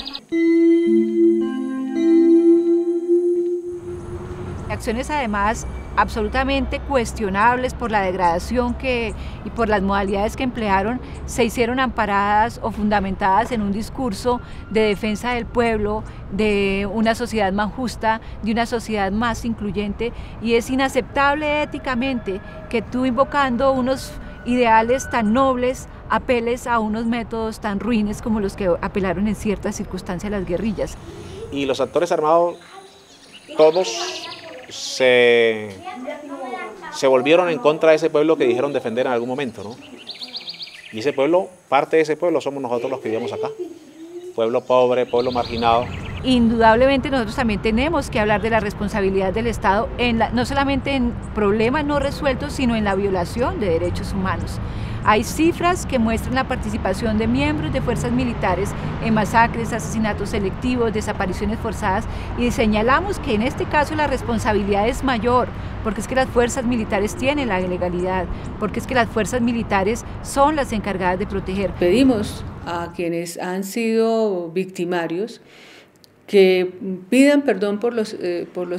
Acciones además absolutamente cuestionables por la degradación y por las modalidades que emplearon, se hicieron amparadas o fundamentadas en un discurso de defensa del pueblo, de una sociedad más justa, de una sociedad más incluyente, y es inaceptable éticamente que tú, invocando unos ideales tan nobles, apeles a unos métodos tan ruines como los que apelaron en ciertas circunstancias las guerrillas. Y los actores armados, todos se volvieron en contra de ese pueblo que dijeron defender en algún momento, ¿no? Y ese pueblo, parte de ese pueblo, somos nosotros los que vivimos acá. Pueblo pobre, pueblo marginado. indudablemente nosotros también tenemos que hablar de la responsabilidad del Estado, no solamente en problemas no resueltos, sino en la violación de derechos humanos. Hay cifras que muestran la participación de miembros de fuerzas militares en masacres, asesinatos selectivos, desapariciones forzadas, y señalamos que en este caso la responsabilidad es mayor, porque es que las fuerzas militares tienen la legalidad, porque es que las fuerzas militares son las encargadas de proteger. Pedimos a quienes han sido victimarios que pidan perdón por los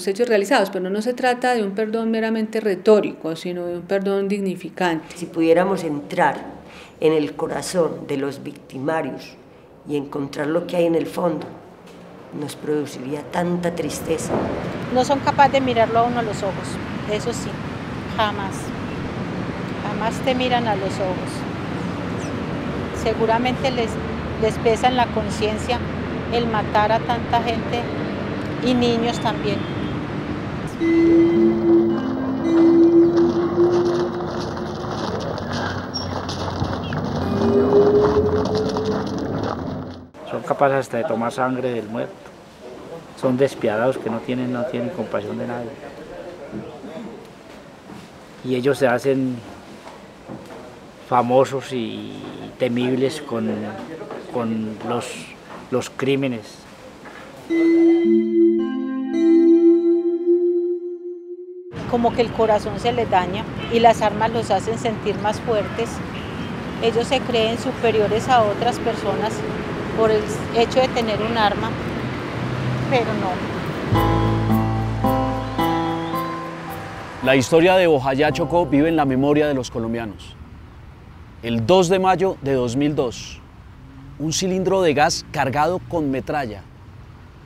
hechos realizados, pero no se trata de un perdón meramente retórico, sino de un perdón dignificante. Si pudiéramos entrar en el corazón de los victimarios y encontrar lo que hay en el fondo, nos produciría tanta tristeza. No son capaces de mirarlo a uno a los ojos, eso sí, jamás. Jamás te miran a los ojos. Seguramente les pesa en la conciencia el matar a tanta gente y niños también. Son capaces hasta de tomar sangre del muerto. Son despiadados que no tienen compasión de nadie. Y ellos se hacen famosos y temibles con los crímenes. Como que el corazón se les daña y las armas los hacen sentir más fuertes. Ellos se creen superiores a otras personas por el hecho de tener un arma, pero no. La historia de Bojayá, Chocó, vive en la memoria de los colombianos. El 2 de mayo de 2002, un cilindro de gas cargado con metralla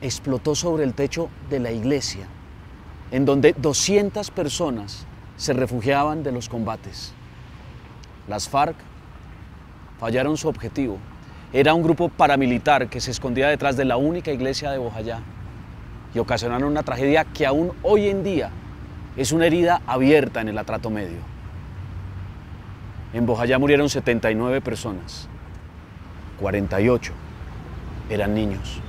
explotó sobre el techo de la iglesia, en donde 200 personas se refugiaban de los combates. Las FARC fallaron su objetivo. Era un grupo paramilitar que se escondía detrás de la única iglesia de Bojayá y ocasionaron una tragedia que aún hoy en día es una herida abierta en el atrato medio. En Bojayá murieron 79 personas. 48 eran niños.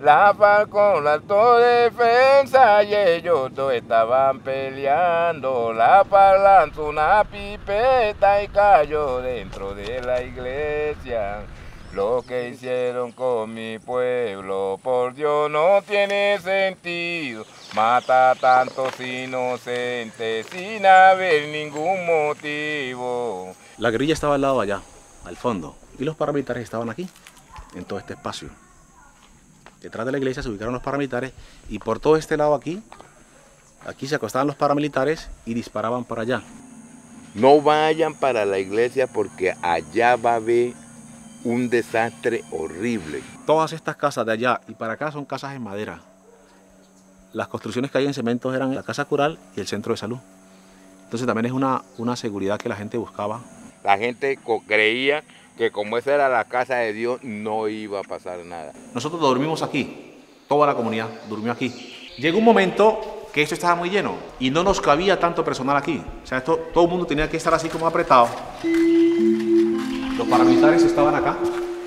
La FARC con la autodefensa y ellos dos estaban peleando. La FARC lanzó una pipeta y cayó dentro de la iglesia. Lo que hicieron con mi pueblo, por Dios, no tiene sentido. Mata a tantos inocentes sin haber ningún motivo. La guerrilla estaba al lado allá, al fondo. Y los paramilitares estaban aquí, en todo este espacio. Detrás de la iglesia se ubicaron los paramilitares y por todo este lado aquí se acostaban los paramilitares y disparaban para allá. No vayan para la iglesia porque allá va a haber un desastre horrible. Todas estas casas de allá y para acá son casas en madera. Las construcciones que hay en cemento eran la casa cural y el centro de salud. Entonces también es una seguridad que la gente buscaba. La gente creía que como esa era la casa de Dios, no iba a pasar nada. Nosotros dormimos aquí, toda la comunidad durmió aquí. Llegó un momento que esto estaba muy lleno y no nos cabía tanto personal aquí. O sea, esto, todo el mundo tenía que estar así como apretado. Los paramilitares estaban acá,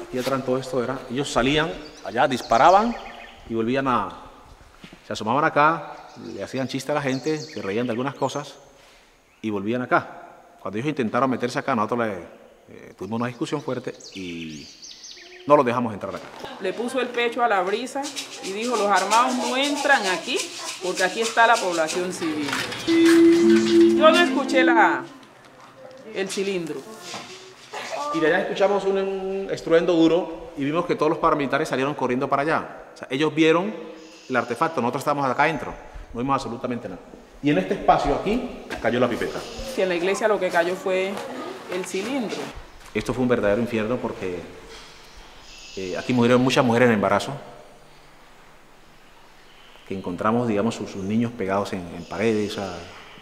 aquí atrás todo esto era. Ellos salían allá, disparaban y volvían a... Se asomaban acá, le hacían chiste a la gente, se reían de algunas cosas y volvían acá. Cuando ellos intentaron meterse acá, nosotros le... tuvimos una discusión fuerte y no los dejamos entrar acá. Le puso el pecho a la brisa y dijo, los armados no entran aquí porque aquí está la población civil. Yo no escuché el cilindro. Y de allá escuchamos un estruendo duro y vimos que todos los paramilitares salieron corriendo para allá. O sea, ellos vieron el artefacto, nosotros estábamos acá adentro, no vimos absolutamente nada. Y en este espacio aquí cayó la pipeta. Si en la iglesia lo que cayó fue... el cilindro. Esto fue un verdadero infierno porque aquí murieron muchas mujeres en embarazo que encontramos, digamos, sus niños pegados en paredes,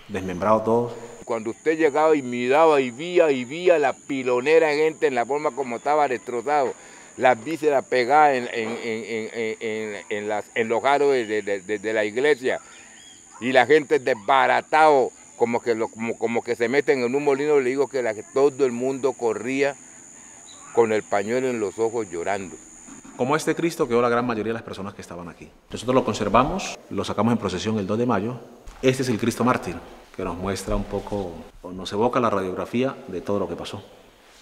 desmembrados todos. Cuando usted llegaba y miraba y vía la pilonera de gente en la forma como estaba destrozado, las vísceras pegadas en los aros de la iglesia y la gente desbaratado. Como que se meten en un molino, le digo que todo el mundo corría con el pañuelo en los ojos llorando. como este Cristo quedó la gran mayoría de las personas que estaban aquí. Nosotros lo conservamos, lo sacamos en procesión el 2 de mayo. Este es el Cristo mártir, que nos muestra un poco, o nos evoca la radiografía de todo lo que pasó.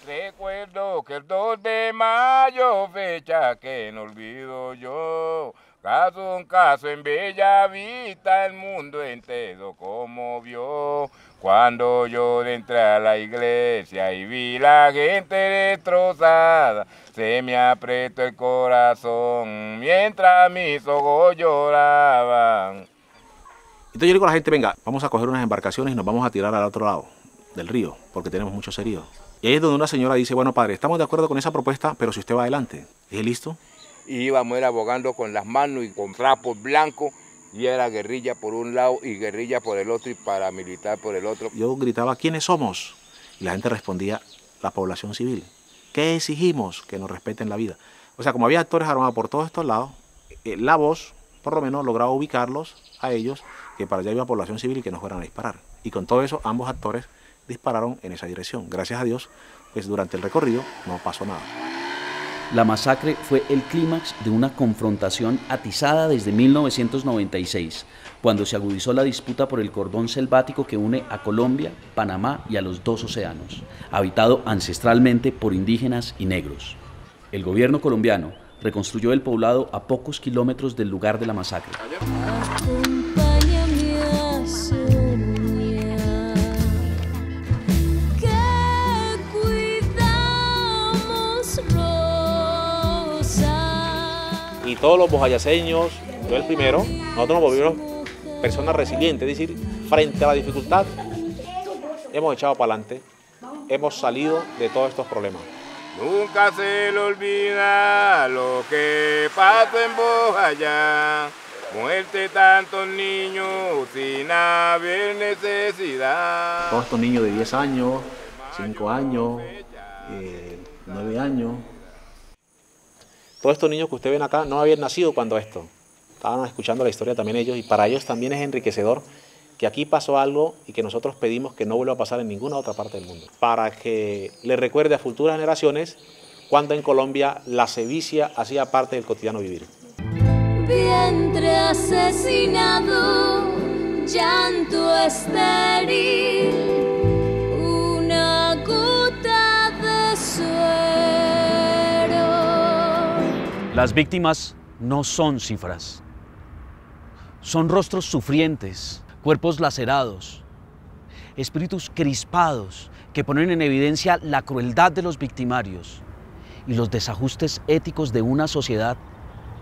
Recuerdo que el 2 de mayo, fecha que no olvido yo, caso un caso en Bellavista, el mundo entero conmovió. Cuando yo entré a la iglesia y vi la gente destrozada, se me apretó el corazón mientras mis ojos lloraban. Entonces yo digo a la gente, venga, vamos a coger unas embarcaciones y nos vamos a tirar al otro lado del río, porque tenemos muchos heridos. Y ahí es donde una señora dice, bueno padre, estamos de acuerdo con esa propuesta, pero si usted va adelante. ¿Es listo? Y íbamos a ir abogando con las manos y con trapos blancos, y era guerrilla por un lado y guerrilla por el otro y paramilitar por el otro. Yo gritaba, ¿quiénes somos? Y la gente respondía, la población civil. ¿Qué exigimos? Que nos respeten la vida. O sea, como había actores armados por todos estos lados, la voz, por lo menos, lograba ubicarlos a ellos, que para allá iba población civil y que nos fueran a disparar. Y con todo eso, ambos actores dispararon en esa dirección. Gracias a Dios, pues durante el recorrido no pasó nada. La masacre fue el clímax de una confrontación atizada desde 1996, cuando se agudizó la disputa por el cordón selvático que une a Colombia, Panamá y a los dos océanos, habitado ancestralmente por indígenas y negros. El gobierno colombiano reconstruyó el poblado a pocos kilómetros del lugar de la masacre. Y todos los bojayaseños, yo el primero, nosotros nos volvimos personas resilientes, es decir, frente a la dificultad, hemos echado para adelante, hemos salido de todos estos problemas. Nunca se le olvida lo que pasa en Bojayá, muerte tantos niños sin haber necesidad. Todos estos niños de 10 años, 5 años, 9 años. Todos estos niños que ustedes ven acá no habían nacido cuando esto. Estaban escuchando la historia también ellos y para ellos también es enriquecedor que aquí pasó algo y que nosotros pedimos que no vuelva a pasar en ninguna otra parte del mundo. Para que les recuerde a futuras generaciones cuando en Colombia la sevicia hacía parte del cotidiano vivir. Vientre asesinado, llanto estéril. Las víctimas no son cifras, son rostros sufrientes, cuerpos lacerados, espíritus crispados que ponen en evidencia la crueldad de los victimarios y los desajustes éticos de una sociedad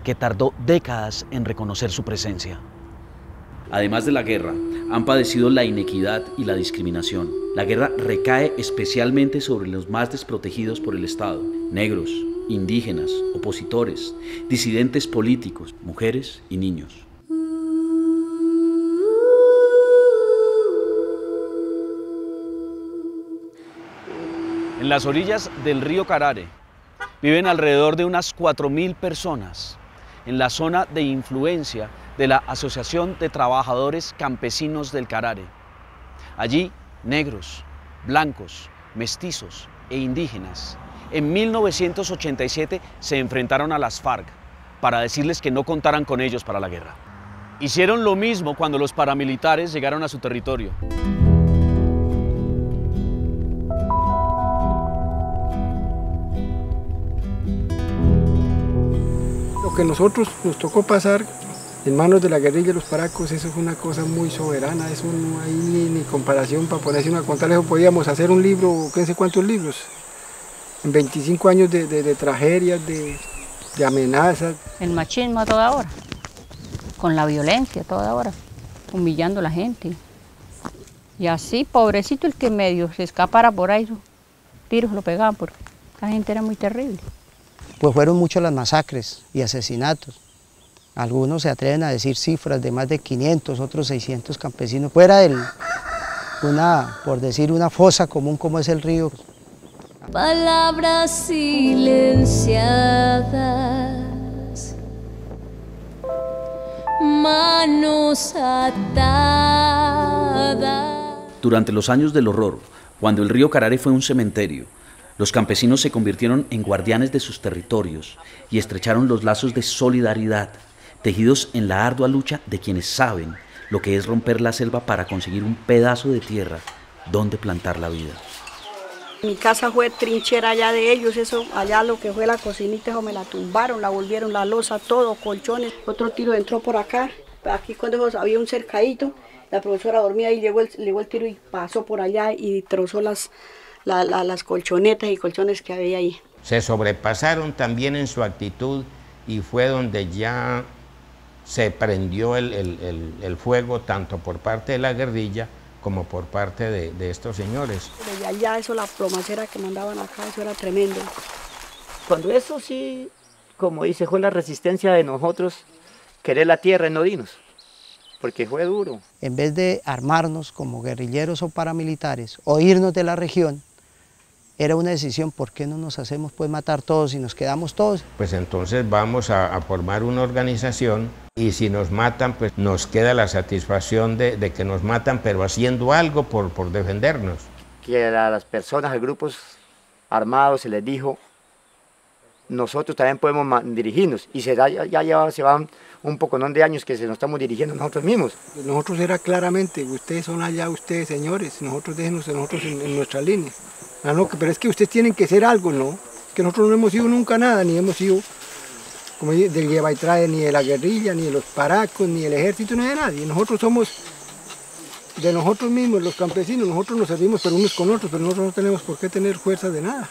que tardó décadas en reconocer su presencia. Además de la guerra, han padecido la inequidad y la discriminación. La guerra recae especialmente sobre los más desprotegidos por el Estado, negros, indígenas, opositores, disidentes políticos, mujeres y niños. En las orillas del río Carare viven alrededor de unas 4.000 personas en la zona de influencia de la Asociación de Trabajadores Campesinos del Carare. Allí, negros, blancos, mestizos e indígenas en 1987 se enfrentaron a las FARC para decirles que no contaran con ellos para la guerra. Hicieron lo mismo cuando los paramilitares llegaron a su territorio. Lo que nosotros nos tocó pasar en manos de la guerrilla y los paracos, eso es una cosa muy soberana, eso no hay ni comparación para ponerse a contar. Eso podíamos hacer un libro, o qué sé cuántos libros. En 25 años de tragedias, de amenazas. El machismo a toda hora, con la violencia a toda hora, humillando a la gente. Y así, pobrecito el que medio se escapara por ahí, tiros lo pegaban porque la gente era muy terrible. Pues fueron muchas las masacres y asesinatos. Algunos se atreven a decir cifras de más de 500, otros 600 campesinos. Fuera de una, por decir, una fosa común como es el río. Palabras silenciadas, manos atadas. Durante los años del horror, cuando el río Carare fue un cementerio, Los campesinos se convirtieron en guardianes de sus territorios y estrecharon los lazos de solidaridad, tejidos en la ardua lucha de quienes saben lo que es romper la selva para conseguir un pedazo de tierra donde plantar la vida. Mi casa fue trinchera allá de ellos, eso allá lo que fue la cocinita, eso me la tumbaron, la volvieron, la losa, todo, colchones. Otro tiro entró por acá, aquí cuando había un cercadito, la profesora dormía y llegó el tiro y pasó por allá y trozó las colchonetas y colchones que había ahí. Se sobrepasaron también en su actitud y fue donde ya se prendió el fuego tanto por parte de la guerrilla como por parte de estos señores. Pero ya eso, la plomacera que mandaban acá, eso era tremendo. Cuando eso sí, como dice, fue la resistencia de nosotros, querer la tierra y no dinos, porque fue duro. En vez de armarnos como guerrilleros o paramilitares, o irnos de la región, era una decisión, ¿por qué no nos hacemos pues matar todos y nos quedamos todos? Pues entonces vamos a formar una organización y si nos matan, pues nos queda la satisfacción de que nos matan, pero haciendo algo por defendernos. Que a las personas, a grupos armados se les dijo, nosotros también podemos dirigirnos y se van un poconón de años que se nos estamos dirigiendo nosotros mismos. Nosotros era claramente, ustedes son allá, ustedes señores, nosotros déjenos nosotros en nuestra línea. Ah, no, pero es que ustedes tienen que ser algo, ¿no? Que nosotros no hemos sido nunca nada, ni hemos sido como del lleva y trae, ni de la guerrilla, ni de los paracos, ni del ejército, ni de nadie. Nosotros somos de nosotros mismos, los campesinos, nosotros nos servimos pero unos con otros, pero nosotros no tenemos por qué tener fuerza de nada.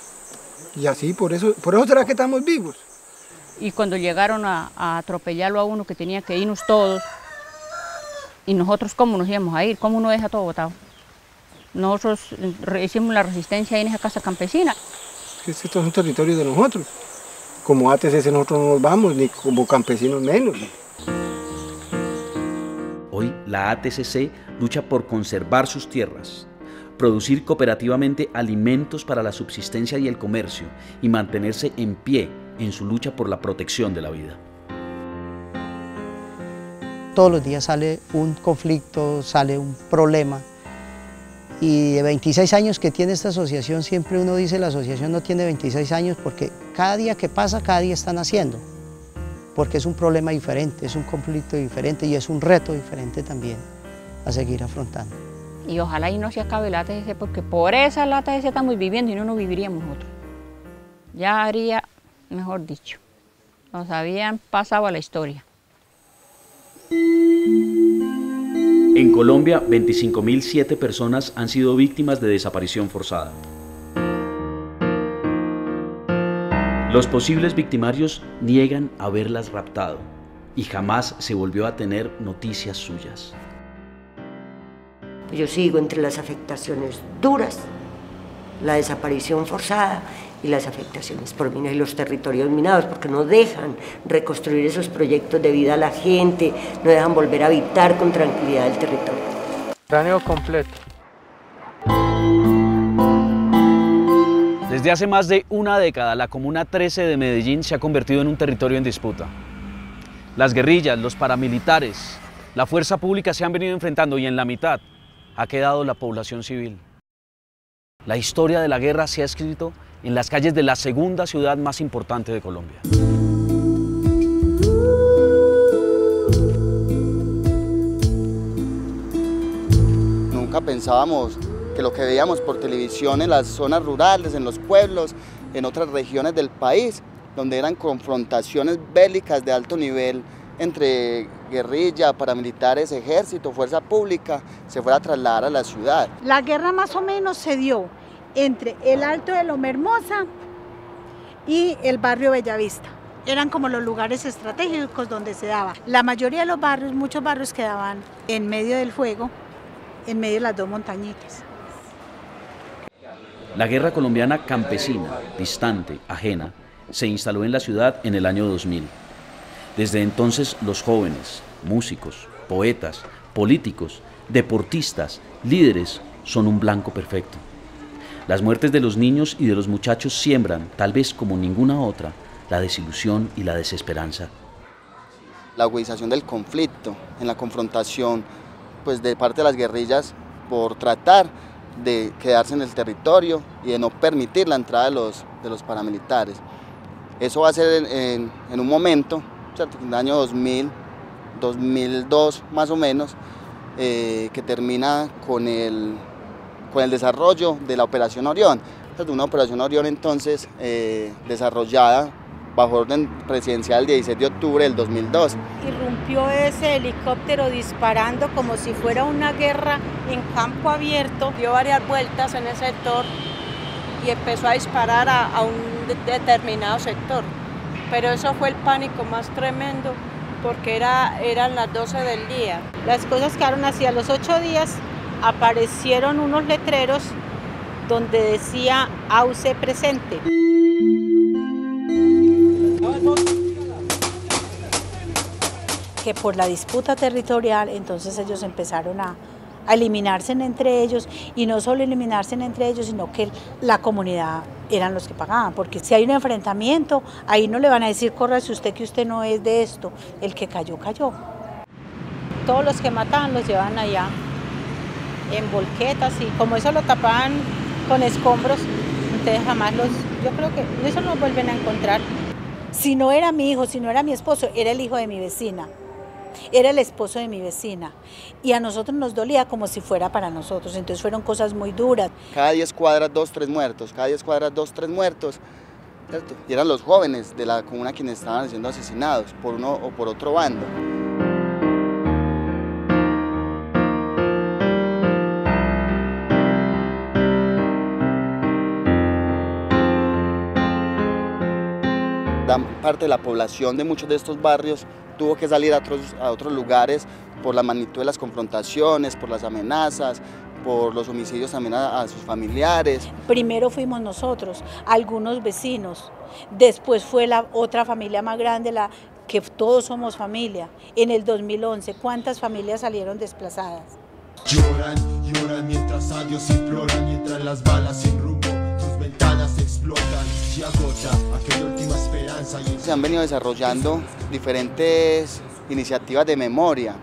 Y así, por eso será que estamos vivos. Y cuando llegaron a atropellarlo a uno que tenía que irnos todos, y nosotros cómo nos íbamos a ir, cómo uno deja todo botado. Nosotros hicimos la resistencia ahí en esa casa campesina. Estos son territorios de nosotros. Como ATCC nosotros no nos vamos, ni como campesinos menos. Hoy la ATCC lucha por conservar sus tierras, producir cooperativamente alimentos para la subsistencia y el comercio y mantenerse en pie en su lucha por la protección de la vida. Todos los días sale un conflicto, sale un problema. Y de 26 años que tiene esta asociación, siempre uno dice la asociación no tiene 26 años porque cada día que pasa, cada día están haciendo. Porque es un problema diferente, es un conflicto diferente y es un reto diferente también a seguir afrontando. Y ojalá y no se acabe la ATCC porque por esa la ATCC estamos viviendo y no nos viviríamos otros. Ya haría, mejor dicho, nos habían pasado a la historia. En Colombia, 25.007 personas han sido víctimas de desaparición forzada. Los posibles victimarios niegan haberlas raptado y jamás se volvió a tener noticias suyas. Yo sigo entre las afectaciones duras, la desaparición forzada y las afectaciones por minas y los territorios minados, porque no dejan reconstruir esos proyectos de vida a la gente, no dejan volver a habitar con tranquilidad el territorio. Cráneo completo. Desde hace más de una década, la Comuna 13 de Medellín se ha convertido en un territorio en disputa. Las guerrillas, los paramilitares, la fuerza pública se han venido enfrentando y en la mitad ha quedado la población civil. La historia de la guerra se ha escrito en las calles de la segunda ciudad más importante de Colombia. Nunca pensábamos que lo que veíamos por televisión en las zonas rurales, en los pueblos, en otras regiones del país, donde eran confrontaciones bélicas de alto nivel entre guerrilla, paramilitares, ejército, fuerza pública, se fuera a trasladar a la ciudad. La guerra más o menos se dio entre el Alto de Loma Hermosa y el barrio Bellavista. Eran como los lugares estratégicos donde se daba. La mayoría de los barrios, muchos barrios quedaban en medio del fuego, en medio de las dos montañitas. La guerra colombiana campesina, distante, ajena, se instaló en la ciudad en el año 2000. Desde entonces los jóvenes, músicos, poetas, políticos, deportistas, líderes, son un blanco perfecto. Las muertes de los niños y de los muchachos siembran, tal vez como ninguna otra, la desilusión y la desesperanza. La agudización del conflicto, en la confrontación, pues de parte de las guerrillas por tratar de quedarse en el territorio y de no permitir la entrada de los paramilitares. Eso va a ser en un momento, ¿cierto?, en el año 2000, 2002 más o menos, que termina con el desarrollo de la Operación Orión. Es una Operación Orión entonces desarrollada bajo orden presidencial el 16 de octubre del 2002. Irrumpió ese helicóptero disparando como si fuera una guerra en campo abierto, dio varias vueltas en el sector y empezó a disparar a un determinado sector. Pero eso fue el pánico más tremendo porque eran las 12 del día. Las cosas quedaron así. A los 8 días aparecieron unos letreros donde decía AUC presente. Que por la disputa territorial entonces ellos empezaron a eliminarse entre ellos, y no solo eliminarse entre ellos, sino que la comunidad eran los que pagaban, porque si hay un enfrentamiento, ahí no le van a decir córrase usted que usted no es de esto, el que cayó, cayó. Todos los que mataban los llevaban allá, en volquetas, y como eso lo tapaban con escombros, entonces jamás yo creo que eso no lo vuelven a encontrar. Si no era mi hijo, si no era mi esposo, era el hijo de mi vecina. Era el esposo de mi vecina y a nosotros nos dolía como si fuera para nosotros, entonces fueron cosas muy duras. Cada 10 cuadras 2, 3 muertos, cada 10 cuadras 2, 3 muertos, ¿cierto? Y eran los jóvenes de la comuna quienes estaban siendo asesinados por uno o por otro bando. Gran parte de la población de muchos de estos barrios tuvo que salir a otros lugares por la magnitud de las confrontaciones, por las amenazas, por los homicidios también a sus familiares. Primero fuimos nosotros, algunos vecinos, después fue la otra familia más grande, la que todos somos familia. En el 2011, ¿cuántas familias salieron desplazadas? Lloran, lloran mientras a Dios imploran, mientras las balas sin rumbo. Ventanas explotan y agota aquella última esperanza. Se han venido desarrollando diferentes iniciativas de memoria.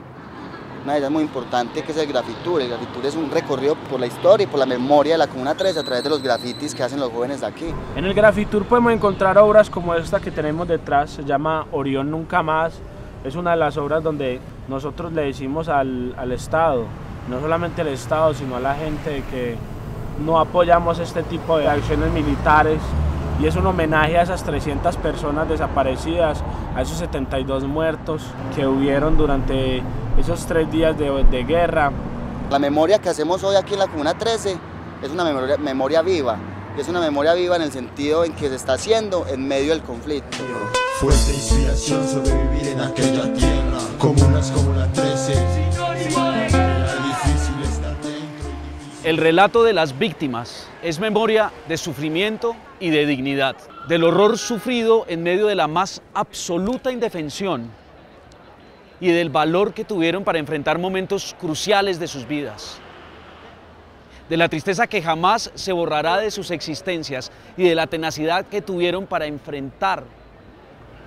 Una de ellas muy importante que es el Grafitur. El Grafitur es un recorrido por la historia y por la memoria de la Comuna 13 a través de los grafitis que hacen los jóvenes de aquí. En el Grafitur podemos encontrar obras como esta que tenemos detrás, se llama Orión Nunca Más. Es una de las obras donde nosotros le decimos al Estado, no solamente al Estado, sino a la gente que no apoyamos este tipo de acciones militares, y es un homenaje a esas 300 personas desaparecidas, a esos 72 muertos que hubieron durante esos 3 días de guerra. La memoria que hacemos hoy aquí en la Comuna 13 es una memoria viva, y es una memoria viva en el sentido en que se está haciendo en medio del conflicto. Fuerte inspiración sobrevivir en aquella tierra, comunas como la 13. El relato de las víctimas es memoria de sufrimiento y de dignidad, del horror sufrido en medio de la más absoluta indefensión y del valor que tuvieron para enfrentar momentos cruciales de sus vidas, de la tristeza que jamás se borrará de sus existencias y de la tenacidad que tuvieron para enfrentar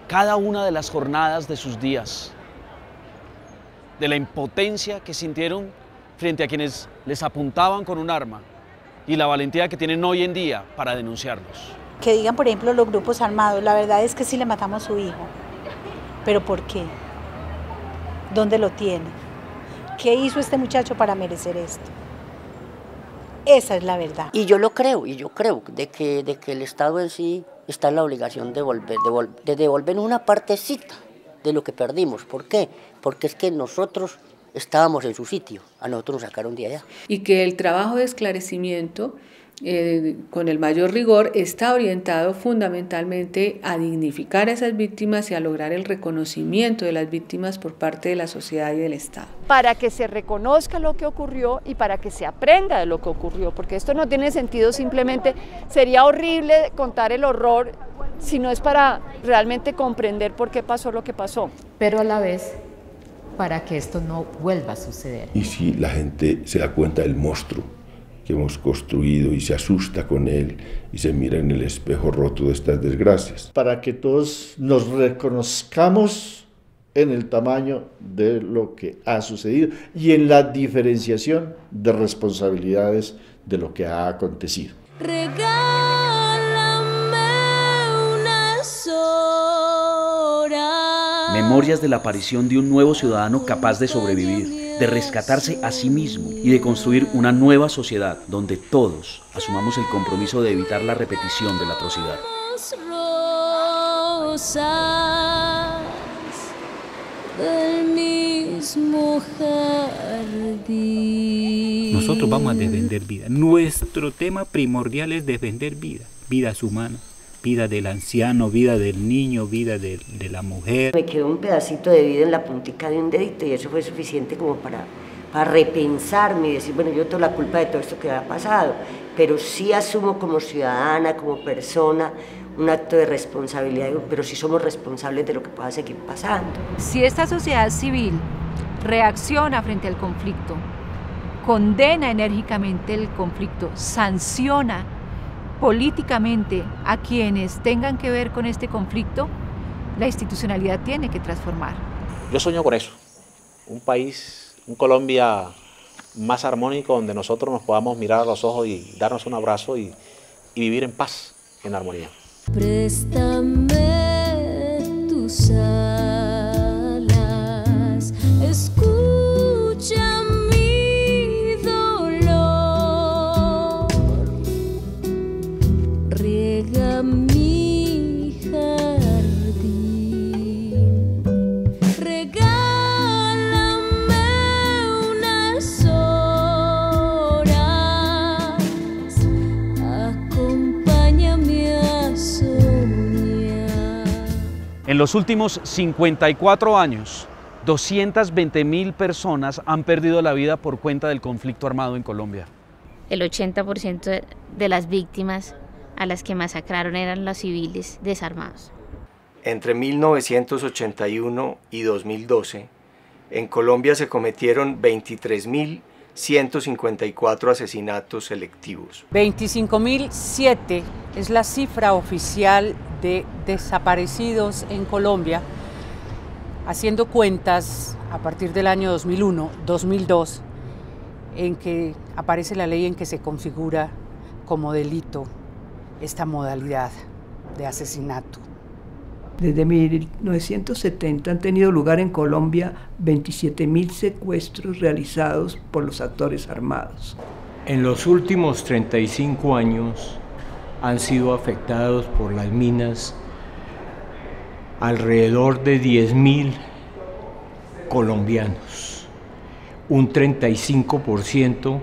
cada una de las jornadas de sus días, de la impotencia que sintieron frente a quienes les apuntaban con un arma y la valentía que tienen hoy en día para denunciarlos. Que digan, por ejemplo, los grupos armados, la verdad es que sí le matamos a su hijo, pero ¿por qué? ¿Dónde lo tiene? ¿Qué hizo este muchacho para merecer esto? Esa es la verdad. Y yo lo creo, de que el Estado en sí está en la obligación de devolver una partecita de lo que perdimos. ¿Por qué? Porque es que nosotros estábamos en su sitio, a nosotros nos sacaron de allá. Y que el trabajo de esclarecimiento, con el mayor rigor, está orientado fundamentalmente a dignificar a esas víctimas y a lograr el reconocimiento de las víctimas por parte de la sociedad y del Estado. Para que se reconozca lo que ocurrió y para que se aprenda de lo que ocurrió, porque esto no tiene sentido simplemente, sería horrible contar el horror si no es para realmente comprender por qué pasó lo que pasó. Pero a la vez, para que esto no vuelva a suceder. Y si la gente se da cuenta del monstruo que hemos construido y se asusta con él y se mira en el espejo roto de estas desgracias. Para que todos nos reconozcamos en el tamaño de lo que ha sucedido y en la diferenciación de responsabilidades de lo que ha acontecido. Regálame unas horas. Memorias de la aparición de un nuevo ciudadano capaz de sobrevivir, de rescatarse a sí mismo y de construir una nueva sociedad donde todos asumamos el compromiso de evitar la repetición de la atrocidad. Rosas del mismo jardín. Nosotros vamos a defender vida. Nuestro tema primordial es defender vida. Vidas humanas, vida del anciano, vida del niño, vida de la mujer. Me quedó un pedacito de vida en la puntica de un dedito y eso fue suficiente como para repensarme y decir, bueno, yo tengo la culpa de todo esto que ha pasado, pero sí asumo como ciudadana, como persona, un acto de responsabilidad, pero sí somos responsables de lo que pueda seguir pasando. Si esta sociedad civil reacciona frente al conflicto, condena enérgicamente el conflicto, sanciona políticamente a quienes tengan que ver con este conflicto, la institucionalidad tiene que transformar. Yo sueño con eso, un país, un Colombia más armónico donde nosotros nos podamos mirar a los ojos y darnos un abrazo y vivir en paz, en armonía. Préstame tus alas, escucha mi dolor, riega mi jardín, regálame unas horas, acompáñame a soñar. En los últimos 54 años, 220.000 personas han perdido la vida por cuenta del conflicto armado en Colombia. El 80% de las víctimas a las que masacraron eran los civiles desarmados. Entre 1981 y 2012, en Colombia se cometieron 23.154 asesinatos selectivos. 25.007 es la cifra oficial de desaparecidos en Colombia, haciendo cuentas a partir del año 2001, 2002, en que aparece la ley en que se configura como delito esta modalidad de asesinato. Desde 1970 han tenido lugar en Colombia 27.000 secuestros realizados por los actores armados. En los últimos 35 años han sido afectados por las minas alrededor de 10.000 colombianos. Un 35%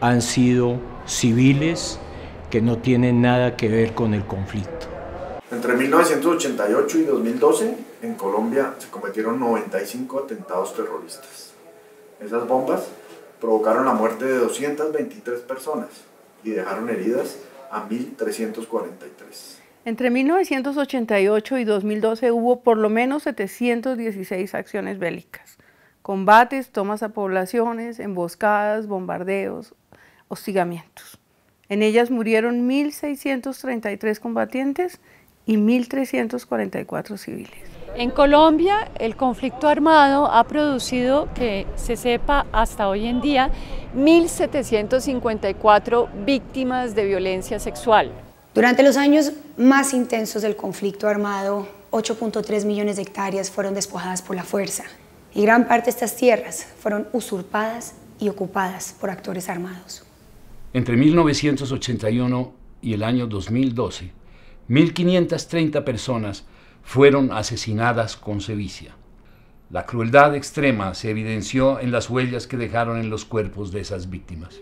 han sido civiles que no tienen nada que ver con el conflicto. Entre 1988 y 2012, en Colombia se cometieron 95 atentados terroristas. Esas bombas provocaron la muerte de 223 personas y dejaron heridas a 1.343. Entre 1988 y 2012 hubo por lo menos 716 acciones bélicas, combates, tomas a poblaciones, emboscadas, bombardeos, hostigamientos. En ellas murieron 1.633 combatientes y 1.344 civiles. En Colombia, el conflicto armado ha producido que se sepa hasta hoy en día 1.754 víctimas de violencia sexual. Durante los años más intensos del conflicto armado, 8.3 millones de hectáreas fueron despojadas por la fuerza y gran parte de estas tierras fueron usurpadas y ocupadas por actores armados. Entre 1981 y el año 2012, 1.530 personas fueron asesinadas con sevicia. La crueldad extrema se evidenció en las huellas que dejaron en los cuerpos de esas víctimas.